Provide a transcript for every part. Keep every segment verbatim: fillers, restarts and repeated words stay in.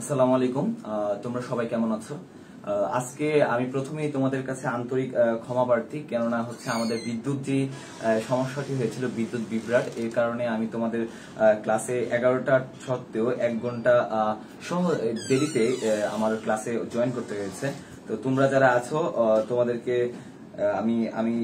আসসালামু আলাইকুম। তোমরা সবাই কেমন আছো? আজকে আমি প্রথমেই তোমাদের কাছে আন্তরিক ক্ষমা প্রার্থী, কেননা হচ্ছে আমাদের বিদ্যুৎ যে সমস্যাটি হয়েছিল, বিদ্যুৎ বিভ্রাট, এর কারণে আমি তোমাদের ক্লাসে এগারোটা সত্ত্বেও এক ঘন্টা সহ দেরিতে আমার ক্লাসে জয়েন করতে হয়েছে। তো তোমরা যারা আছো তোমাদেরকে আমি আমি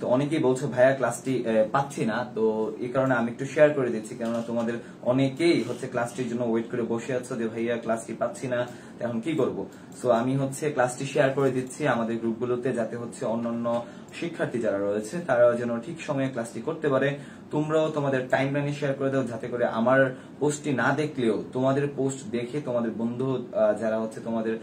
তো অনেকেই বলছো ভাইয়া ক্লাসটি পাচ্ছি না, তো এই কারণে আমি একটু শেয়ার করে দিচ্ছি, কেননা তোমাদের অনেকেই হচ্ছে ক্লাসটির জন্য ওয়েট করে বসে আছো যে ভাইয়া ক্লাসটি পাচ্ছি না, এখন কি করব। সো আমি হচ্ছে ক্লাসটি শেয়ার করে দিচ্ছি আমাদের গ্রুপগুলোতে, যাতে হচ্ছে অন্যান্য শিক্ষার্থী যারা রয়েছে তারা যেন ঠিক সময়ে ক্লাসটি করতে পারে। তোমরাও তোমাদের টাইম লাইনে শেয়ার করে দাও, যাতে করে আমার পোস্টটি না দেখলেও তোমাদের পোস্ট দেখে তোমাদের বন্ধু যারা হচ্ছে তোমাদের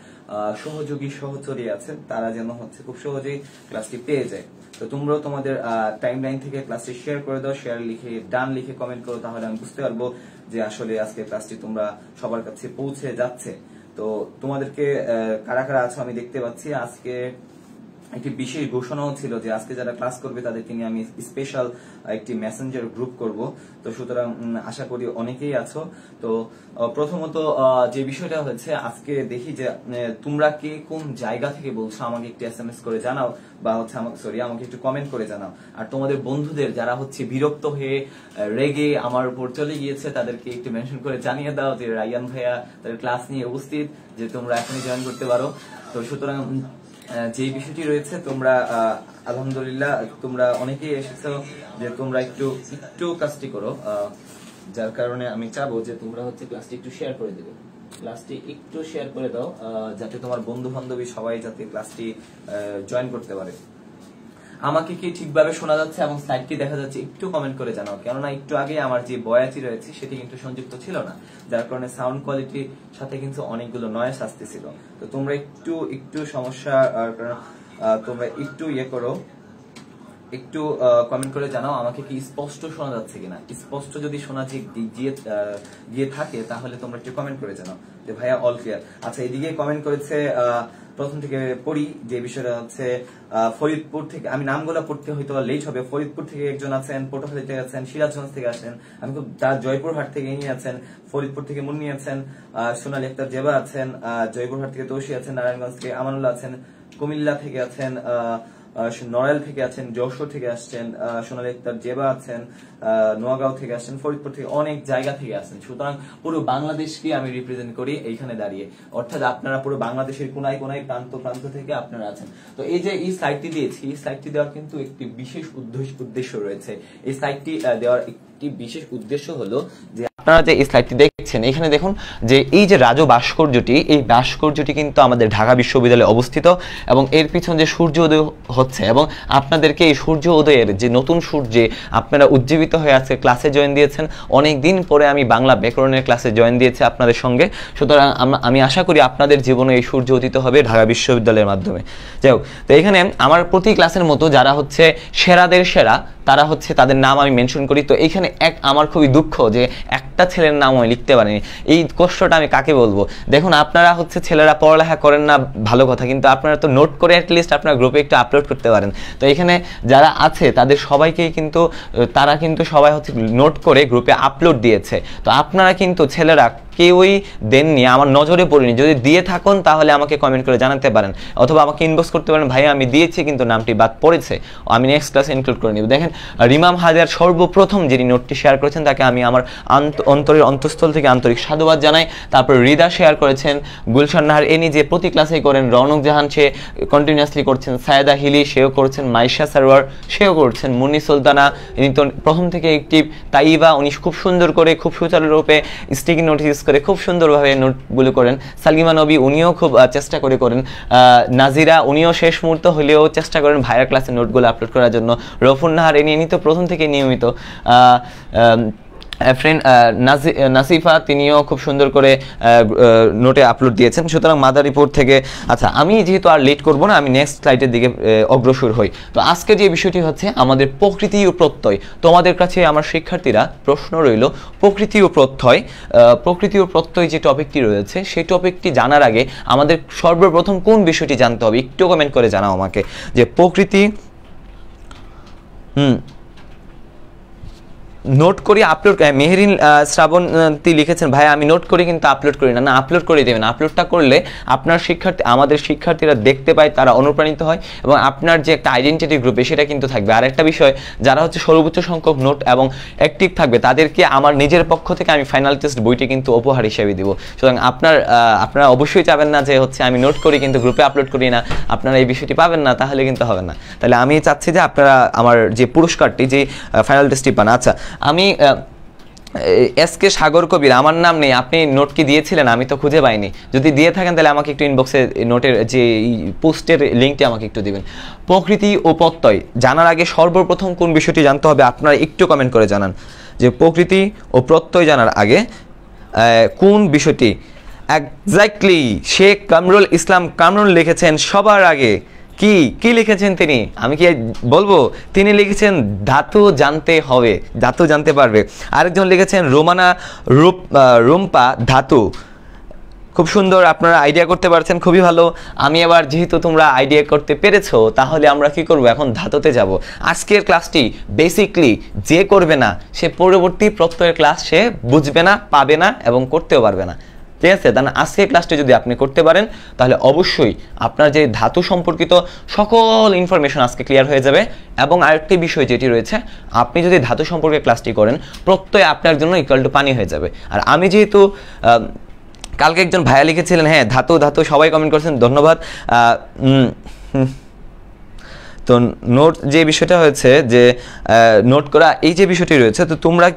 সহযোগী সহচরী আছেন তারা যেন হচ্ছে খুব সহজেই ক্লাসটি পেয়ে যায়। তো তোমরাও তোমাদের টাইম লাইন থেকে ক্লাসটি শেয়ার করে দাও, শেয়ার লিখে ডান লিখে কমেন্ট করো, তাহলে আমি বুঝতে পারবো যে আসলে আজকে ক্লাসটি তোমরা সবার কাছে পৌঁছে যাচ্ছে। তো তোমাদেরকে কারা কারা আছো আমি দেখতে পাচ্ছি। আজকে একটি বিশেষ ঘোষণাও ছিল যে আজকে যারা ক্লাস করবে তাদেরকে নিয়ে আমি স্পেশাল একটি মেসেঞ্জার গ্রুপ করব। তো সুতরাং আশা করি অনেকেই আছো। তো প্রথমত যে বিষয়টা হচ্ছে, আজকে দেখি যে তোমরা কে কোন জায়গা থেকে বলছো আমাকে একটি এসএমএস করে জানাও, বা হচ্ছে আমাকে সরি আমাকে একটু কমেন্ট করে জানাও। আর তোমাদের বন্ধুদের যারা হচ্ছে বিরক্ত হয়ে রেগে আমার উপর চলে গিয়েছে তাদেরকে একটু মেনশন করে জানিয়ে দাও যে রায়ান ভাইয়া তাদের ক্লাস নিয়ে উপস্থিত, যে তোমরা এখনই জয়েন করতে পারো। তো সুতরাং যে বিষয়টি রয়েছে, তোমরা আলহামদুলিল্লাহ তোমরা অনেকেই এসেছো, যে তোমরা একটু একটু কাজটি করো, যার কারণে আমি চাবো যে তোমরা হচ্ছে ক্লাসটি একটু শেয়ার করে দেবে, ক্লাসটি একটু শেয়ার করে দাও, যাতে তোমার বন্ধু বান্ধবী সবাই যাতে ক্লাসটি জয়েন করতে পারে। আমাকে কি ঠিকভাবে শোনা যাচ্ছে এবং স্লাইডটি দেখা যাচ্ছে একটু কমেন্ট করে জানাও, কেননা একটু আগে আমার যে বয়াতি রয়েছে সেটি কিন্তু সংযুক্ত ছিল না, যার কারণে সাউন্ড কোয়ালিটির সাথে কিন্তু অনেকগুলো নয়েস আসতেছিল। তো তোমরা একটু একটু সমস্যা তোমরা একটু ইয়ে করো, একটু কমেন্ট করে জানাও আমাকে কি স্পষ্ট শোনা যাচ্ছে কিনা। স্পষ্ট যদি শোনা গিয়ে থাকে তাহলে তোমরা একটু কমেন্ট করে জানাও যে ভাইয়া অল ক্লিয়ার। আচ্ছা, এদিকে কমেন্ট করেছে, প্রথম থেকে পড়ি যে বিষয়টা হচ্ছে, ফরিদপুর থেকে, আমি নামগুলা পড়তে হয়তো লেট হবে, ফরিদপুর থেকে একজন আছেন, পটুয়াখালী থেকে আছেন, সিরাজগঞ্জ থেকে আছেন, আমি খুব জয়পুরহাট থেকে নিয়ে আছেন, ফরিদপুর থেকে মুন্নি আছেন, সোনালী আক্তার জেবা আছেন, জয়পুরহাট থেকে তোষী আছেন, নারায়ণগঞ্জ থেকে আমানুল্লাহ আছেন, কুমিল্লা থেকে আছেন, নড়াইল থেকে আছেন, যশোর থেকে আসছেন, সোনালী আক্তার জেবা আছেন, নোয়াগাঁও থেকে আসছেন, ফরিদপুর থেকে, অনেক জায়গা থেকে আসছেন। সুতরাং পুরো বাংলাদেশকে আমি রিপ্রেজেন্ট করি এইখানে দাঁড়িয়ে, অর্থাৎ আপনারা পুরো বাংলাদেশের কোনায় কোনায় প্রান্ত প্রান্ত থেকে আপনারা আছেন। তো এই যে এই সাইটটি দিয়েছি, এই সাইটটি দেওয়ার কিন্তু একটি বিশেষ উদ্দেশ্য রয়েছে। এই সাইটটি দেওয়ার একটি বিশেষ উদ্দেশ্য হলো যে আপনারা যে এই স্লাইডটি দেখছেন, এখানে দেখুন যে এই যে রাজু ভাস্কর্যটি, এই ভাস্কর্যটি কিন্তু আমাদের ঢাকা বিশ্ববিদ্যালয়ে অবস্থিত, এবং এর পিছনে যে সূর্য উদয় হচ্ছে, এবং আপনাদেরকে এই সূর্য উদয়ের যে নতুন সূর্যে আপনারা উজ্জীবিত হয়ে আজকে ক্লাসে জয়েন দিয়েছেন। অনেক দিন পরে আমি বাংলা ব্যাকরণের ক্লাসে জয়েন দিয়েছি আপনাদের সঙ্গে। সুতরাং আমি আশা করি আপনাদের জীবনে এই সূর্য উদিত হবে ঢাকা বিশ্ববিদ্যালয়ের মাধ্যমে। যাই হোক, তো এখানে আমার প্রতি ক্লাসের মতো যারা হচ্ছে সেরাদের সেরা তারা হচ্ছে তাদের নাম আমি মেনশন করি। তো এখানে এক আমার খুবই দুঃখ যে এক একটা ছেলের নাম আমি লিখতে পারিনি, এই কষ্টটা আমি কাকে বলবো। দেখুন আপনারা হচ্ছে ছেলেরা পড়ালেখা করেন না ভালো কথা, কিন্তু আপনারা তো নোট করে অ্যাটলিস্ট আপনার গ্রুপে একটু আপলোড করতে পারেন। তো এখানে যারা আছে তাদের সবাইকেই কিন্তু তারা কিন্তু সবাই হচ্ছে নোট করে গ্রুপে আপলোড দিয়েছে। তো আপনারা কিন্তু ছেলেরা কেউই দেননি, আমার নজরে পড়িনি। যদি দিয়ে থাকুন তাহলে আমাকে কমেন্ট করে জানাতে পারেন, অথবা আমাকে ইনবক্স করতে পারেন, ভাই আমি দিয়েছি কিন্তু নামটি বাদ পড়েছে, আমি নেক্সট ক্লাসে ইনক্লুড করে নেব। দেখেন রিমাম হাজার সর্বপ্রথম যিনি নোটটি শেয়ার করেছেন তাকে আমি আমার অন্তরের অন্তঃস্থল থেকে আন্তরিক সাধুবাদ জানাই। তারপর হৃদা শেয়ার করেছেন, গুলশান নাহার এনি যে প্রতি ক্লাসেই করেন, রনক জাহান সে কন্টিনিউয়াসলি করছেন, সায়দা হিলি সেও করছেন, মাইশা সারওয়ার সেও করছেন, মুন্নি সুলতানা ইনি তো প্রথম থেকে একটিভ, তাইবা উনি খুব সুন্দর করে খুব সুচারুরূপে স্টিকি নোটিস করে খুব সুন্দরভাবে নোটগুলো করেন, সালগিমা নবী উনিও খুব চেষ্টা করে করেন, নাজিরা উনিও শেষ মুহূর্ত হলেও চেষ্টা করেন ভাইরাল ক্লাসের নোটগুলো আপলোড করার জন্য, রফুন নাহার এনি এনি তো প্রথম থেকে নিয়মিত, ফ্রেন্ড নাসিফা তিনিও খুব সুন্দর করে নোটে আপলোড দিয়েছেন। সুতরাং মাদারীপুর থেকে, আচ্ছা আমি যেহেতু আর লেট করব না, আমি নেক্সট স্লাইডের দিকে অগ্রসর হই। তো আজকে যে বিষয়টি হচ্ছে আমাদের প্রকৃতি ও প্রত্যয়। তোমাদের কাছে আমার শিক্ষার্থীরা প্রশ্ন রইল, প্রকৃতি ও প্রত্যয়, প্রকৃতি ও প্রত্যয় যে টপিকটি রয়েছে সেই টপিকটি জানার আগে আমাদের সর্বপ্রথম কোন বিষয়টি জানতে হবে একটু কমেন্ট করে জানাও আমাকে, যে প্রকৃতি হুম नोट करी आपलोड मेहरीन श्रावंती लिखेছেন भाई आमी नोट करी किन्तु आपलोड करी ना ना आपलोड कर देवें आपलोडटा करले आपनार शिक्षार्थी आमादेर शिक्षार्थीरा देखते पाय तारा अनुप्राणित हय एबं आपनार जे एकटा आइडेंटिटी ग्रुप सेटा किन्तु थाकबे। आर एकटा विषय जारा हच्छे सर्वोच्च संख्यक नोट एबं एक्टिव थाकबे तादेरके आमार निजेर पक्ष थेके आमी फाइनल टेस्ट बोईटी किन्तु उपहार हिसेबे देब। सुतरां आपनार आपनारा अवश्यई चाइबेन ना जे हच्छे आमी नोट करी किन्तु ग्रुपे आपलोड करी ना आपनारा एई विषयटी पाबेन ना ताहले किन्तु होबे ना। ताहले आमी चाচ্ছি जे आपनारा आमार जे पुरस्कारटी जे फाइनल टेस्टटी पान। अच्छा आमी एस के सागर कबिर आमार नाम नहीं आपनी नोट की दिए आमी तो खुजे पाईनी जदि दिए थाकेन ताहले आमाके एकटु इनबक्से नोटेर जे पोस्टेर लिंकटी आमाके एकटु दिबेन। प्रकृति ओ प्रत्यय जानार आगे सर्वप्रथम कोन विषयटी जानते होबे आपनारा एकटु कमेंट करे जानान जे प्रकृति ओ प्रत्यय जानार आगे कोन विषयटी एक्ज्याक्टलि शेख कामरुल इस्लाम कामरुल लिखेছেন सबार आगे की की लिखेছেন তিনি আমি কি বলবো তিনি লিখেছেন धातु जानते হবে धातु जानते পারবে। আরেকজন লিখেছেন রোমানা রূপ রুম্পা धातु खूब सुंदर আপনারা আইডিয়া করতে পারছেন খুবই ভালো। আমি এবার যেহেতু তোমরা আইডিয়া করতে পেরেছো তাহলে আমরা কি করব এখন ধাতুতে যাব। আজকের ক্লাসটি বেসিক্যালি যে করবে না সে পরবর্তী প্রত্যেক ক্লাস সে বুঝবে না পাবে না এবং করতেও পারবে না। ঠিক আছে তাহলে আজকে ক্লাসটি যদি আপনি করতে পারেন তাহলে অবশ্যই আপনার যে ধাতু সম্পর্কিত সকল ইনফরমেশন আজকে ক্লিয়ার হয়ে যাবে। এবং আরেকটি বিষয় যেটি রয়েছে আপনি যদি ধাতু সম্পর্কে ক্লাসটি করেন প্রত্যয় আপনার জন্য ইকুয়াল টু পানি হয়ে যাবে। আর আমি যেহেতু কালকে একজন ভাইয়া লিখেছিলেন হ্যাঁ ধাতু ধাতু সবাই কমেন্ট করেছেন ধন্যবাদ। তো নোট যে বিষয়টা হয়েছে যে নোট করা এই যে বিষয়টি রয়েছে তো তোমরা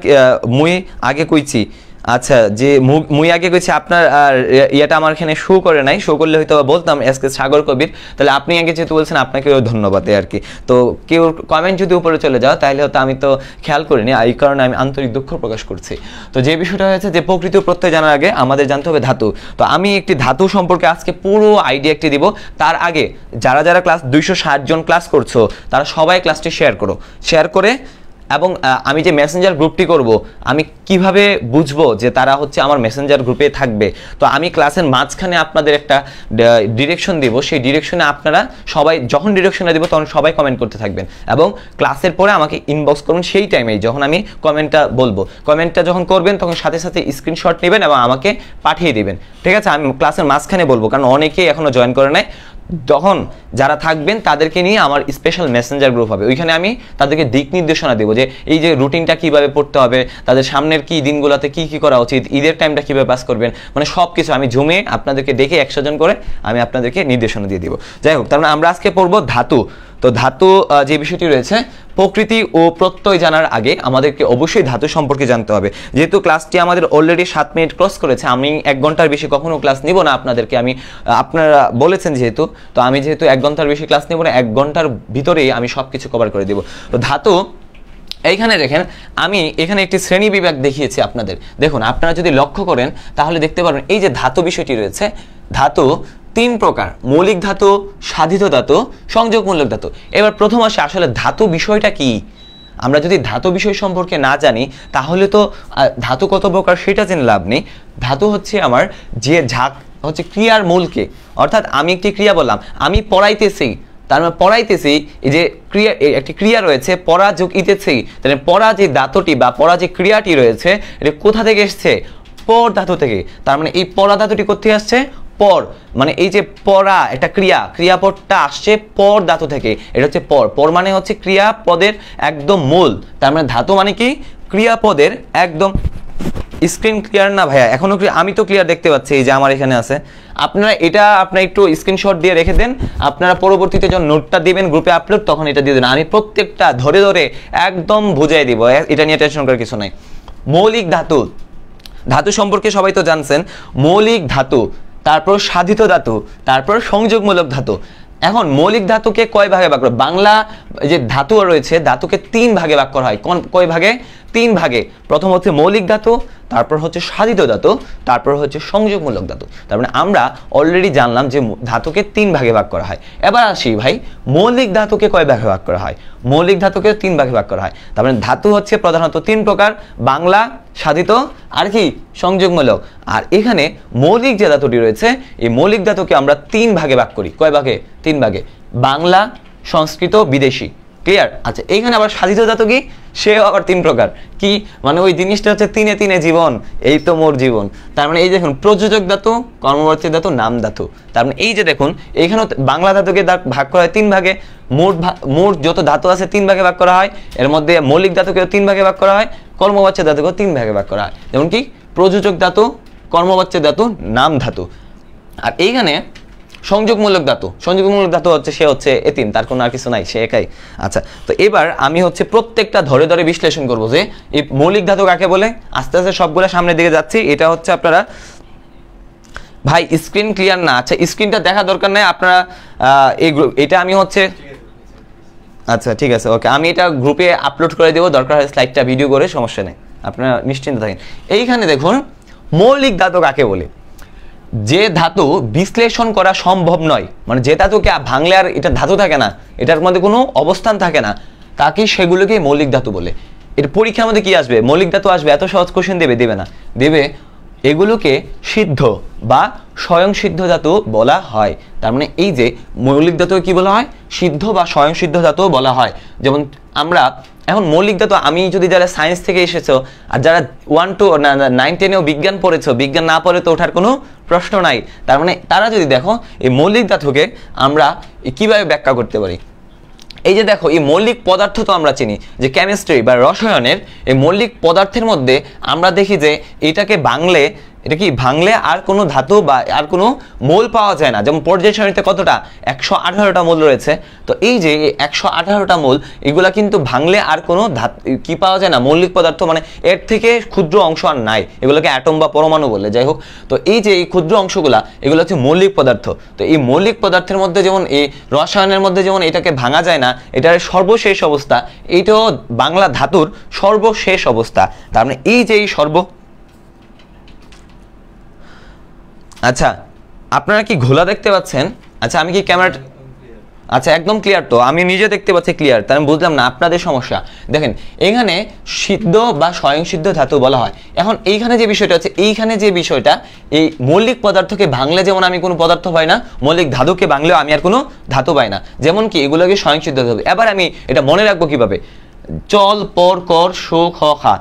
মুই আগে কইছি আচ্ছা যে মুই আগে কইছি আপনার ইয়াটা আমার এখানে শো করে নাই শো করলে হয়তো বলতাম এস কে সাগর কবির। তাহলে আপনি আগে যেহেতু বলছেন আপনাকেও ধন্যবাদ আর কি। তো কেউ কমেন্ট যদি উপরে চলে যাও তাহলে হয়তো আমি তো খেয়াল করিনি এই কারণে আমি আন্তরিক দুঃখ প্রকাশ করছি। তো যে বিষয়টা হয়েছে যে প্রকৃতি প্রত্যয় জানার আগে আমাদের জানতে হবে ধাতু। তো আমি একটি ধাতু সম্পর্কে আজকে পুরো আইডিয়া একটি দিব। তার আগে যারা যারা ক্লাস দুইশো ষাট জন ক্লাস করছো তারা সবাই ক্লাসটি শেয়ার করো শেয়ার করে এবং আমি যে মেসেঞ্জার গ্রুপটি করব আমি কিভাবে বুঝবো যে তারা হচ্ছে আমার মেসেঞ্জার গ্রুপে থাকবে। তো আমি ক্লাসের মাঝখানে আপনাদের একটা ডিরেকশন দেব সেই ডিরেকশনে আপনারা সবাই যখন ডিরেকশনটা দেব তখন সবাই কমেন্ট করতে থাকবেন এবং ক্লাসের পরে আমাকে ইনবক্স করুন সেই টাইমেই যখন আমি কমেন্টটা বলবো। কমেন্টটা যখন করবেন তখন সাথে সাথে স্ক্রিনশট নেবেন এবং আমাকে পাঠিয়ে দেবেন। ঠিক আছে আমি ক্লাসের মাঝখানে বলবো কারণ অনেকেই এখনও জয়েন করে নেয়। তখন যারা থাকবেন তাদেরকে নিয়ে আমার স্পেশাল মেসেঞ্জার গ্রুপ হবে ওইখানে আমি তাদেরকে দিক নির্দেশনা দেব যে এই যে রুটিনটা কিভাবে পড়তে হবে তাদের সামনের কি দিনগুলোতে কি কি করা উচিত ঈদের টাইমটা কিভাবে পাস করবেন মানে সব কিছু আমি জমে আপনাদেরকে দেখে একশো জন করে আমি আপনাদেরকে নির্দেশনা দিয়ে দিব। যাই হোক তারপরে আমরা আজকে পড়ব ধাতু। তো ধাতু যে বিষয়টি রয়েছে প্রকৃতি ও প্রত্যয় জানার আগে আমাদেরকে অবশ্যই ধাতু সম্পর্কে জানতে হবে। যেহেতু ক্লাসটি আমাদের অলরেডি সাত মিনিট ক্রস করেছে আমি এক ঘন্টার বেশি কখনো ক্লাস নিব না আপনাদেরকে আমি আপনারা বলেছেন যেহেতু তো আমি যেহেতু এক ঘন্টার বেশি ক্লাস নিব না এক ঘন্টার ভিতরেই আমি সব কিছু কভার করে দেব। তো ধাতু এইখানে দেখেন আমি এখানে একটি শ্রেণী বিভাগ দেখিয়েছি আপনাদের দেখুন আপনারা যদি লক্ষ্য করেন তাহলে দেখতে পারবেন এই যে ধাতু বিষয়টি রয়েছে ধাতু তিন প্রকার মৌলিক ধাতু সাধিত ধাতু সংযোগমূলক ধাতু। এবার প্রথম আসে আসলে ধাতু বিষয়টা কি আমরা যদি ধাতু বিষয় সম্পর্কে না জানি তাহলে তো ধাতু কত প্রকার সেটা জেনে লাভ নেই। ধাতু হচ্ছে আমার যে ঝাঁক হচ্ছে ক্রিয়ার মূলকে অর্থাৎ আমি একটি ক্রিয়া বললাম আমি পড়াইতেছি তার মানে পড়াইতেছি এই যে ক্রিয়া একটি ক্রিয়া রয়েছে পড়া যোগ ইতেছি তাহলে পড়া যে ধাতুটি বা পড়া যে ক্রিয়াটি রয়েছে এটা কোথা থেকে এসছে পর ধাতু থেকে। তার মানে এই পড়া ধাতুটি কোথায় আসছে পর মানে এই যে পড়া একটা ক্রিয়া ক্রিয়াপদটা আসছে পর ধাতু থেকে এটা হচ্ছে পর পর মানে হচ্ছে ক্রিয়াপদের একদম মূল। তার মানে ধাতু মানে কি ক্রিয়াপদের একদম স্ক্রিন ক্লিয়ার না ভাইয়া এখনও আমি তো ক্লিয়ার দেখতে পাচ্ছি এই যে আমার এখানে আছে আপনারা এটা আপনার একটু স্ক্রিনশট দিয়ে রেখে দেন আপনারা পরবর্তীতে যখন নোটটা দেবেন গ্রুপে আপলোড তখন এটা দিয়ে দেন আমি প্রত্যেকটা ধরে ধরে একদম বুঝাই দিব এটা নিয়ে টেনশন করার কিছু নাই। মৌলিক ধাতু ধাতু সম্পর্কে সবাই তো জানছেন মৌলিক ধাতু তারপর সাধিত ধাতু তারপর সংযোগমূলক ধাতু। এখন মৌলিক ধাতুকে কয় ভাগে ভাগ করা বাংলা যে ধাতু রয়েছে ধাতুকে তিন ভাগে ভাগ করা হয় কোন কয় ভাগে তিন ভাগে প্রথম হচ্ছে মৌলিক ধাতু তারপর হচ্ছে সাধিত ধাতু তারপর হচ্ছে সংযোগমূলক ধাতু। তার মানে আমরা অলরেডি জানলাম যে ধাতুকে তিন ভাগে ভাগ করা হয়। এবার আসি ভাই মৌলিক ধাতুকে কয় ভাগে ভাগ করা হয় মৌলিক ধাতুকে তিন ভাগে ভাগ করা হয়। তার মানে ধাতু হচ্ছে প্রধানত তিন প্রকার বাংলা সাধিত আর কি সংযোগমূলক। আর এখানে মৌলিক যে ধাতুটি রয়েছে এই মৌলিক ধাতুকে আমরা তিন ভাগে ভাগ করি কয় ভাগে তিন ভাগে বাংলা সংস্কৃত বিদেশি क्लियर। अच्छा এইখানে আবার সাধিত জাত কি, সেও আবার তিন প্রকার কি, মানে ওই জিনিসটা হচ্ছে তিনে তিনে জীবন, এই তো মোর জীবন। তার মানে এই দেখুন প্রযোজক ধাতু, কর্মবর্তী ধাতু, নাম ধাতু। তার মানে এই যে দেখুন এইখানে বাংলা ধাতুকে ভাগ করা হয় তিন ভাগে, মোট মোট যত ধাতু আছে তিন ভাগে ভাগ করা হয়, এর মধ্যে মৌলিক ধাতুকেও তিন ভাগে ভাগ করা হয়, কর্মবাচ্য ধাতুকেও তিন ভাগে ভাগ করা হয়। যেমন কি প্রযোজক ধাতু, কর্মবাচ্য ধাতু, নাম ধাতু। আর এইখানে সংযোগমূলক ধাতু, সংযোগমূলক ধাতু হচ্ছে সে হচ্ছে এতিম, তার কোনো আর কিছু নাই, সে একাই। আচ্ছা তো এবার আমি হচ্ছে প্রত্যেকটা ধরে ধরে বিশ্লেষণ করবো যে এই মৌলিক ধাতু কাকে বলে। আস্তে আস্তে সবগুলো সামনের দিকে যাচ্ছি। এটা হচ্ছে আপনারা ভাই স্ক্রিন ক্লিয়ার না, আচ্ছা স্ক্রিনটা দেখা দরকার নাই আপনারা, এই এটা আমি হচ্ছে আচ্ছা ঠিক আছে ওকে, আমি এটা গ্রুপে আপলোড করে দেবো, দরকার হয় স্লাইডটা ভিডিও করে, সমস্যা নেই, আপনারা নিশ্চিন্ত থাকেন। এইখানে দেখুন মৌলিক ধাতু কাকে বলে, যে ধাতু বিশ্লেষণ করা সম্ভব নয়, মানে যে ধাতুকে ভাঙলে আর এটা ধাতু থাকে না, এটার মধ্যে কোনো অবস্থান থাকে না, তাকে সেগুলোকে মৌলিক ধাতু বলে। এর পরীক্ষার মধ্যে কি আসবে, মৌলিক ধাতু আসবে, এত সহজ কোশ্চেন দেবে দেবে না, দেবে এগুলোকে সিদ্ধ বা স্বয়ংসিদ্ধ ধাতু বলা হয়। তার মানে এই যে মৌলিক ধাতুকে কি বলা হয়, সিদ্ধ বা স্বয়ংসিদ্ধ ধাতু বলা হয়। যেমন আমরা এখন মৌলিক ধাতু, আমি যদি যারা সায়েন্স থেকে এসেছো আর যারা ওয়ান টু নাইন টেনেও বিজ্ঞান পড়েছো, বিজ্ঞান না পড়ে তো ওঠার কোনো প্রশ্ন নাই। তার মানে তারা যদি দেখো এই মৌলিক ধাতুকে আমরা কীভাবে ব্যাখ্যা করতে পারি, এই যে দেখো এই মৌলিক পদার্থ তো আমরা চিনি যে কেমিস্ট্রি বা রসায়নের, এই মৌলিক পদার্থের মধ্যে আমরা দেখি যে এটাকে ভাঙলে, এটা কি ভাঙলে আর কোনো ধাতু বা আর কোনো মৌল পাওয়া যায় না। যেমন পর্যায় সারণীতে কতটা, একশো আঠারোটা মৌল রয়েছে, তো এই যে একশো আঠারোটা মৌল, এগুলা কিন্তু ভাঙলে আর কোনো ধাতু কি পাওয়া যায় না, মৌলিক পদার্থ, মানে এর থেকে ক্ষুদ্র অংশ আর নাই, এগুলোকে অ্যাটম বা পরমাণু বলে। যাই হোক, তো এই যে এই ক্ষুদ্র অংশগুলা এগুলো হচ্ছে মৌলিক পদার্থ। তো এই মৌলিক পদার্থের মধ্যে যেমন এই রসায়নের মধ্যে যেমন এটাকে ভাঙা যায় না, এটার সর্বশেষ অবস্থা, এইটাও বাংলা ধাতুর সর্বশেষ অবস্থা। তার মানে এই যে এই সর্ব আচ্ছা আপনারা কি ঘোলা দেখতে পাচ্ছেন? আচ্ছা আমি কি ক্যামেরা, আচ্ছা একদম ক্লিয়ার, তো আমি নিজে দেখতে পাচ্ছি ক্লিয়ার, তাই আমি বুঝলাম না আপনাদের সমস্যা। দেখেন এখানে সিদ্ধ বা স্বয়ংসিদ্ধ ধাতু বলা হয়। এখন এইখানে যে বিষয়টা আছে, এইখানে যে বিষয়টা, এই মৌলিক পদার্থকে ভাঙলে যেমন আমি কোনো পদার্থ পাই না, মৌলিক ধাতুকে ভাঙলেও আমি আর কোনো ধাতু পাই না, যেমন কি এগুলোকে স্বয়ংসিদ্ধ ধাতু। এবার আমি এটা মনে রাখবো কিভাবে, চল পর কর শো খ খা,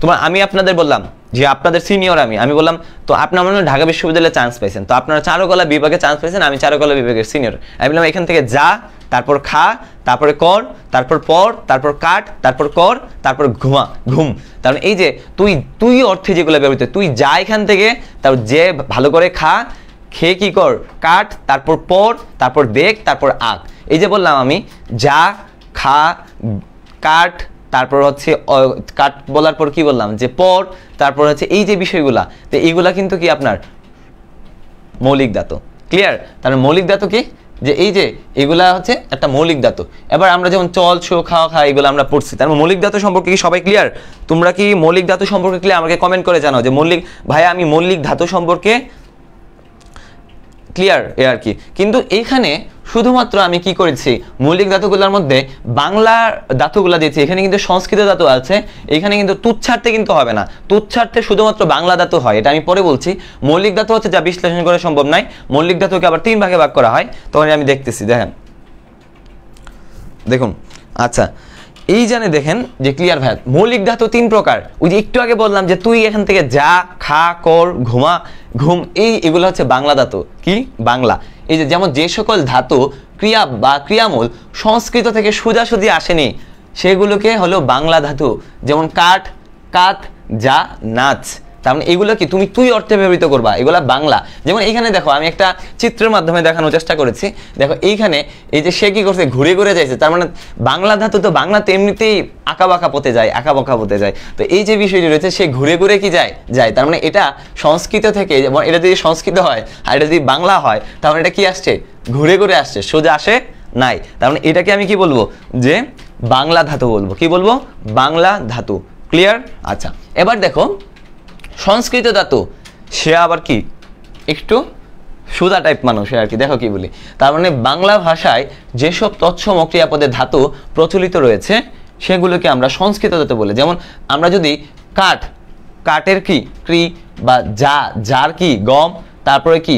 তোমার আমি আপনাদের বললাম যে আপনাদের সিনিয়র আমি, আমি বললাম তো আপনার মনে হয় ঢাকা বিশ্ববিদ্যালয়ে চান্স পাইছেন, তো আপনারা চারুকলা বিভাগে চান্স পাইছেন, আমি চারুকলা বিভাগের সিনিয়র, আমি বললাম এখান থেকে যা, তারপর খা, তারপরে কর, তারপর পর, তারপর কাট, তারপর কর, তারপর ঘুমা ঘুম। তার এই যে তুই তুই অর্থে যেগুলো ব্যবহৃত, তুই যা এখান থেকে, তারপর যে ভালো করে খা, খেয়ে কী কর, কাট, তারপর পর, তারপর দেখ, তারপর আঁক। এই যে বললাম আমি যা, খা, কাট, তারপর হচ্ছে কাট বলার পর কি বললাম যে পর, তারপর হচ্ছে এই যে বিষয়গুলা, তো এইগুলা কিন্তু কি আপনার মৌলিক ধাতু। ক্লিয়ার? তাহলে মৌলিক ধাতু কি, যে এই যে এগুলা হচ্ছে একটা মৌলিক ধাতু। এবার আমরা যেমন চল শো খাওয়া খা এগুলো আমরা পড়ছি, তার মৌলিক ধাতু সম্পর্কে কি সবাই ক্লিয়ার? তোমরা কি মৌলিক ধাতু সম্পর্কে ক্লিয়ার? আমাকে কমেন্ট করে জানাও যে মৌলিক, ভাইয়া আমি মৌলিক ধাতু সম্পর্কে ক্লিয়ার এ আর কি। কিন্তু এইখানে শুধুমাত্র আমি কি করেছি, মৌলিক ধাতুগুলোর মধ্যে বাংলা ধাতুগুলো দিয়েছি, এখানে কিন্তু সংস্কৃত ধাতু আছে, এখানে কিন্তু তুচ্ছার্থে কিন্তু হবে না, তুচ্ছার্থে শুধুমাত্র বাংলা ধাতু হয়, এটা আমি পরে বলছি। মৌলিক ধাতু হচ্ছে যা বিশ্লেষণ করা সম্ভব নয়, মৌলিক ধাতুকে আবার তিন ভাগে ভাগ করা হয়, তখন আমি দেখতেছি, দেখেন দেখুন। আচ্ছা এই জানে দেখেন যে ক্লিয়ার ভাই, মৌলিক ধাতু তিন প্রকার, ওই যে একটু আগে বললাম যে তুই এখান থেকে যা, খা, কর, ঘুমা ঘুম, এই এগুলো হচ্ছে বাংলা ধাতু। কি বাংলা? এই যে যেমন যে সকল ধাতু ক্রিয়া বা ক্রিয়ামূল সংস্কৃত থেকে সোজাসুজি আসেনি, সেগুলোকে হলো বাংলা ধাতু। যেমন কাঠ, কাত, যা, নাচ, তার মানে এগুলো কি তুমি তুই অর্থে ব্যবহৃত করবা, এগুলো বাংলা। যেমন এইখানে দেখো আমি একটা চিত্রের মাধ্যমে দেখানোর চেষ্টা করেছি, দেখো এইখানে এই যে সে কি করছে, ঘুরে ঘুরে যাইছে, তার মানে বাংলা ধাতু তো বাংলাতে এমনিতেই আঁকা বাঁকা পথে যায়, আঁকা বাঁকা পথে যায়, তো এই যে বিষয়টি রয়েছে সে ঘুরে ঘুরে কি যায় যায়, তার মানে এটা সংস্কৃত থেকে, যেমন এটা যদি সংস্কৃত হয় আর এটা যদি বাংলা হয়, তাহলে এটা কি আসছে, ঘুরে ঘুরে আসছে, সোজা আসে নাই, তার মানে এটাকে আমি কি বলবো যে বাংলা ধাতু বলবো, কি বলবো, বাংলা ধাতু। ক্লিয়ার? আচ্ছা এবার দেখো সংস্কৃত ধাতু, সে আবার কি একটু সুদা টাইপ মানুষ আর কি, দেখো কি বলি, তার মানে বাংলা ভাষায় যেসব তৎসম ক্রিয়াপদে ধাতু প্রচলিত রয়েছে সেগুলোকে আমরা সংস্কৃত ধাতু বলে। যেমন আমরা যদি কাঠ, কাঠের কি ক্রি, বা যা, যার কি গম, তারপরে কি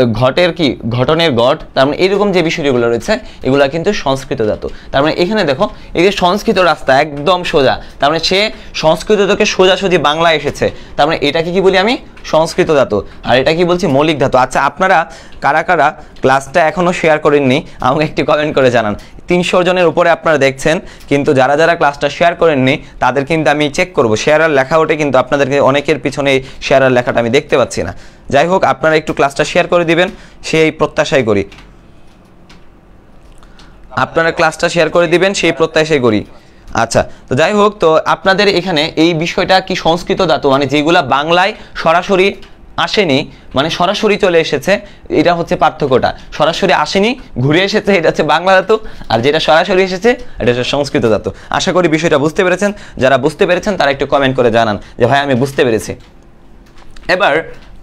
घटेर की घटनेर घट तार माने एरकम जे विषयगुलो रयेछे एगुला किन्तु संस्कृतजात। तार माने एखाने देखो एइ जे संस्कृत रास्ता एकदम सोजा, तार माने से संस्कृतटाके सोजासोजी बांगलाय एसेছে, तार माने एटाके कि बोली आमि संस्कृतजात और एटा कि बोलछि मौलिक धातु। अच्छा आपनारा कारा कारा क्लासटा एखोनो शेयर करेननि आमाके एकटु कमेंट करे जानान। तीनशो जनेर उपरे आपनारा देखछेन किन्तु जारा जारा क्लासटा शेयर करेननि तादेर किन्तु आमि चेक करब। शेयारार लेखा ओठे किन्तु आपनादेरके अनेकेर पिछने शेयारार लेखाटा आमि देखते पाচ্ছি না। যাই হোক আপনারা একটু ক্লাসটা শেয়ার করে দিবেন সেই প্রত্যাশাই করি, আপনারা ক্লাসটা শেয়ার করে দিবেন সেই প্রত্যাশাই করি। আচ্ছা তো যাই হোক, তো আপনাদের এখানে এই বিষয়টা কি সংস্কৃত ধাতু মানে যেগুলা বাংলায় সরাসরি আসেনি মানে সরাসরি চলে এসেছে, এটা হচ্ছে পার্থক্যটা। সরাসরি আসেনি ঘুরে এসেছে এটা হচ্ছে বাংলা ধাতু, আর যেটা সরাসরি এসেছে এটা হচ্ছে সংস্কৃত ধাতু। আশা করি বিষয়টা বুঝতে পেরেছেন। যারা বুঝতে পেরেছেন তারা একটু কমেন্ট করে জানান যে ভাই আমি বুঝতে পেরেছি। এবার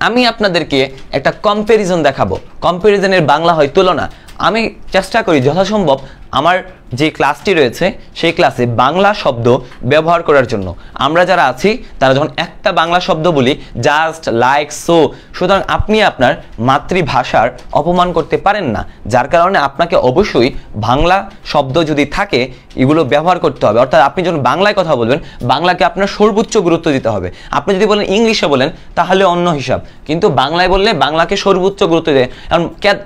আমি আপনাদেরকে একটা কম্প্যারিজন দেখাবো। কম্প্যারিজনের বাংলা হয় তুলনা। আমি চেষ্টা করি যথাসম্ভব আমার যে ক্লাসটি রয়েছে সেই ক্লাসে বাংলা শব্দ ব্যবহার করার জন্য। আমরা যারা আছি তারা যখন একটা বাংলা শব্দ বলি জাস্ট লাইক সো, সুতরাং আপনি আপনার মাতৃভাষার অপমান করতে পারেন না, যার কারণে আপনাকে অবশ্যই বাংলা শব্দ যদি থাকে এগুলো ব্যবহার করতে হবে। অর্থাৎ আপনি যখন বাংলায় কথা বলবেন বাংলাকে আপনার সর্বোচ্চ গুরুত্ব দিতে হবে। আপনি যদি বলেন ইংলিশে বলেন তাহলে অন্য হিসাব, কিন্তু বাংলায় বললে বাংলাকে সর্বোচ্চ গুরুত্ব দেয়। কারণ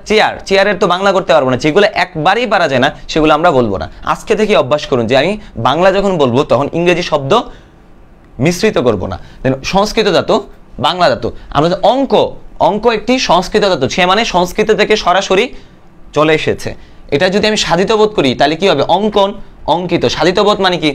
চেয়ার চেয়ারের তো বাংলা করতে পারবো না, যেগুলো একবারেই পারা যায় না সেগুলো আমরা বলবো না। আজকে থেকে অভ্যাস করুন যে আমি বাংলা যখন বলবো তখন ইংরেজি শব্দ মিশ্রিত করবো না। সংস্কৃত ধাতু বাংলা ধাতু। আমরা অঙ্ক অঙ্ক একটি সংস্কৃত ধাতু, সে মানে সংস্কৃত থেকে সরাসরি চলে এসেছে। এটা যদি আমি সাধিত বোধ করি তাহলে কি হবে? অঙ্কন অঙ্কিত। সাধিত বোধ মানে কি?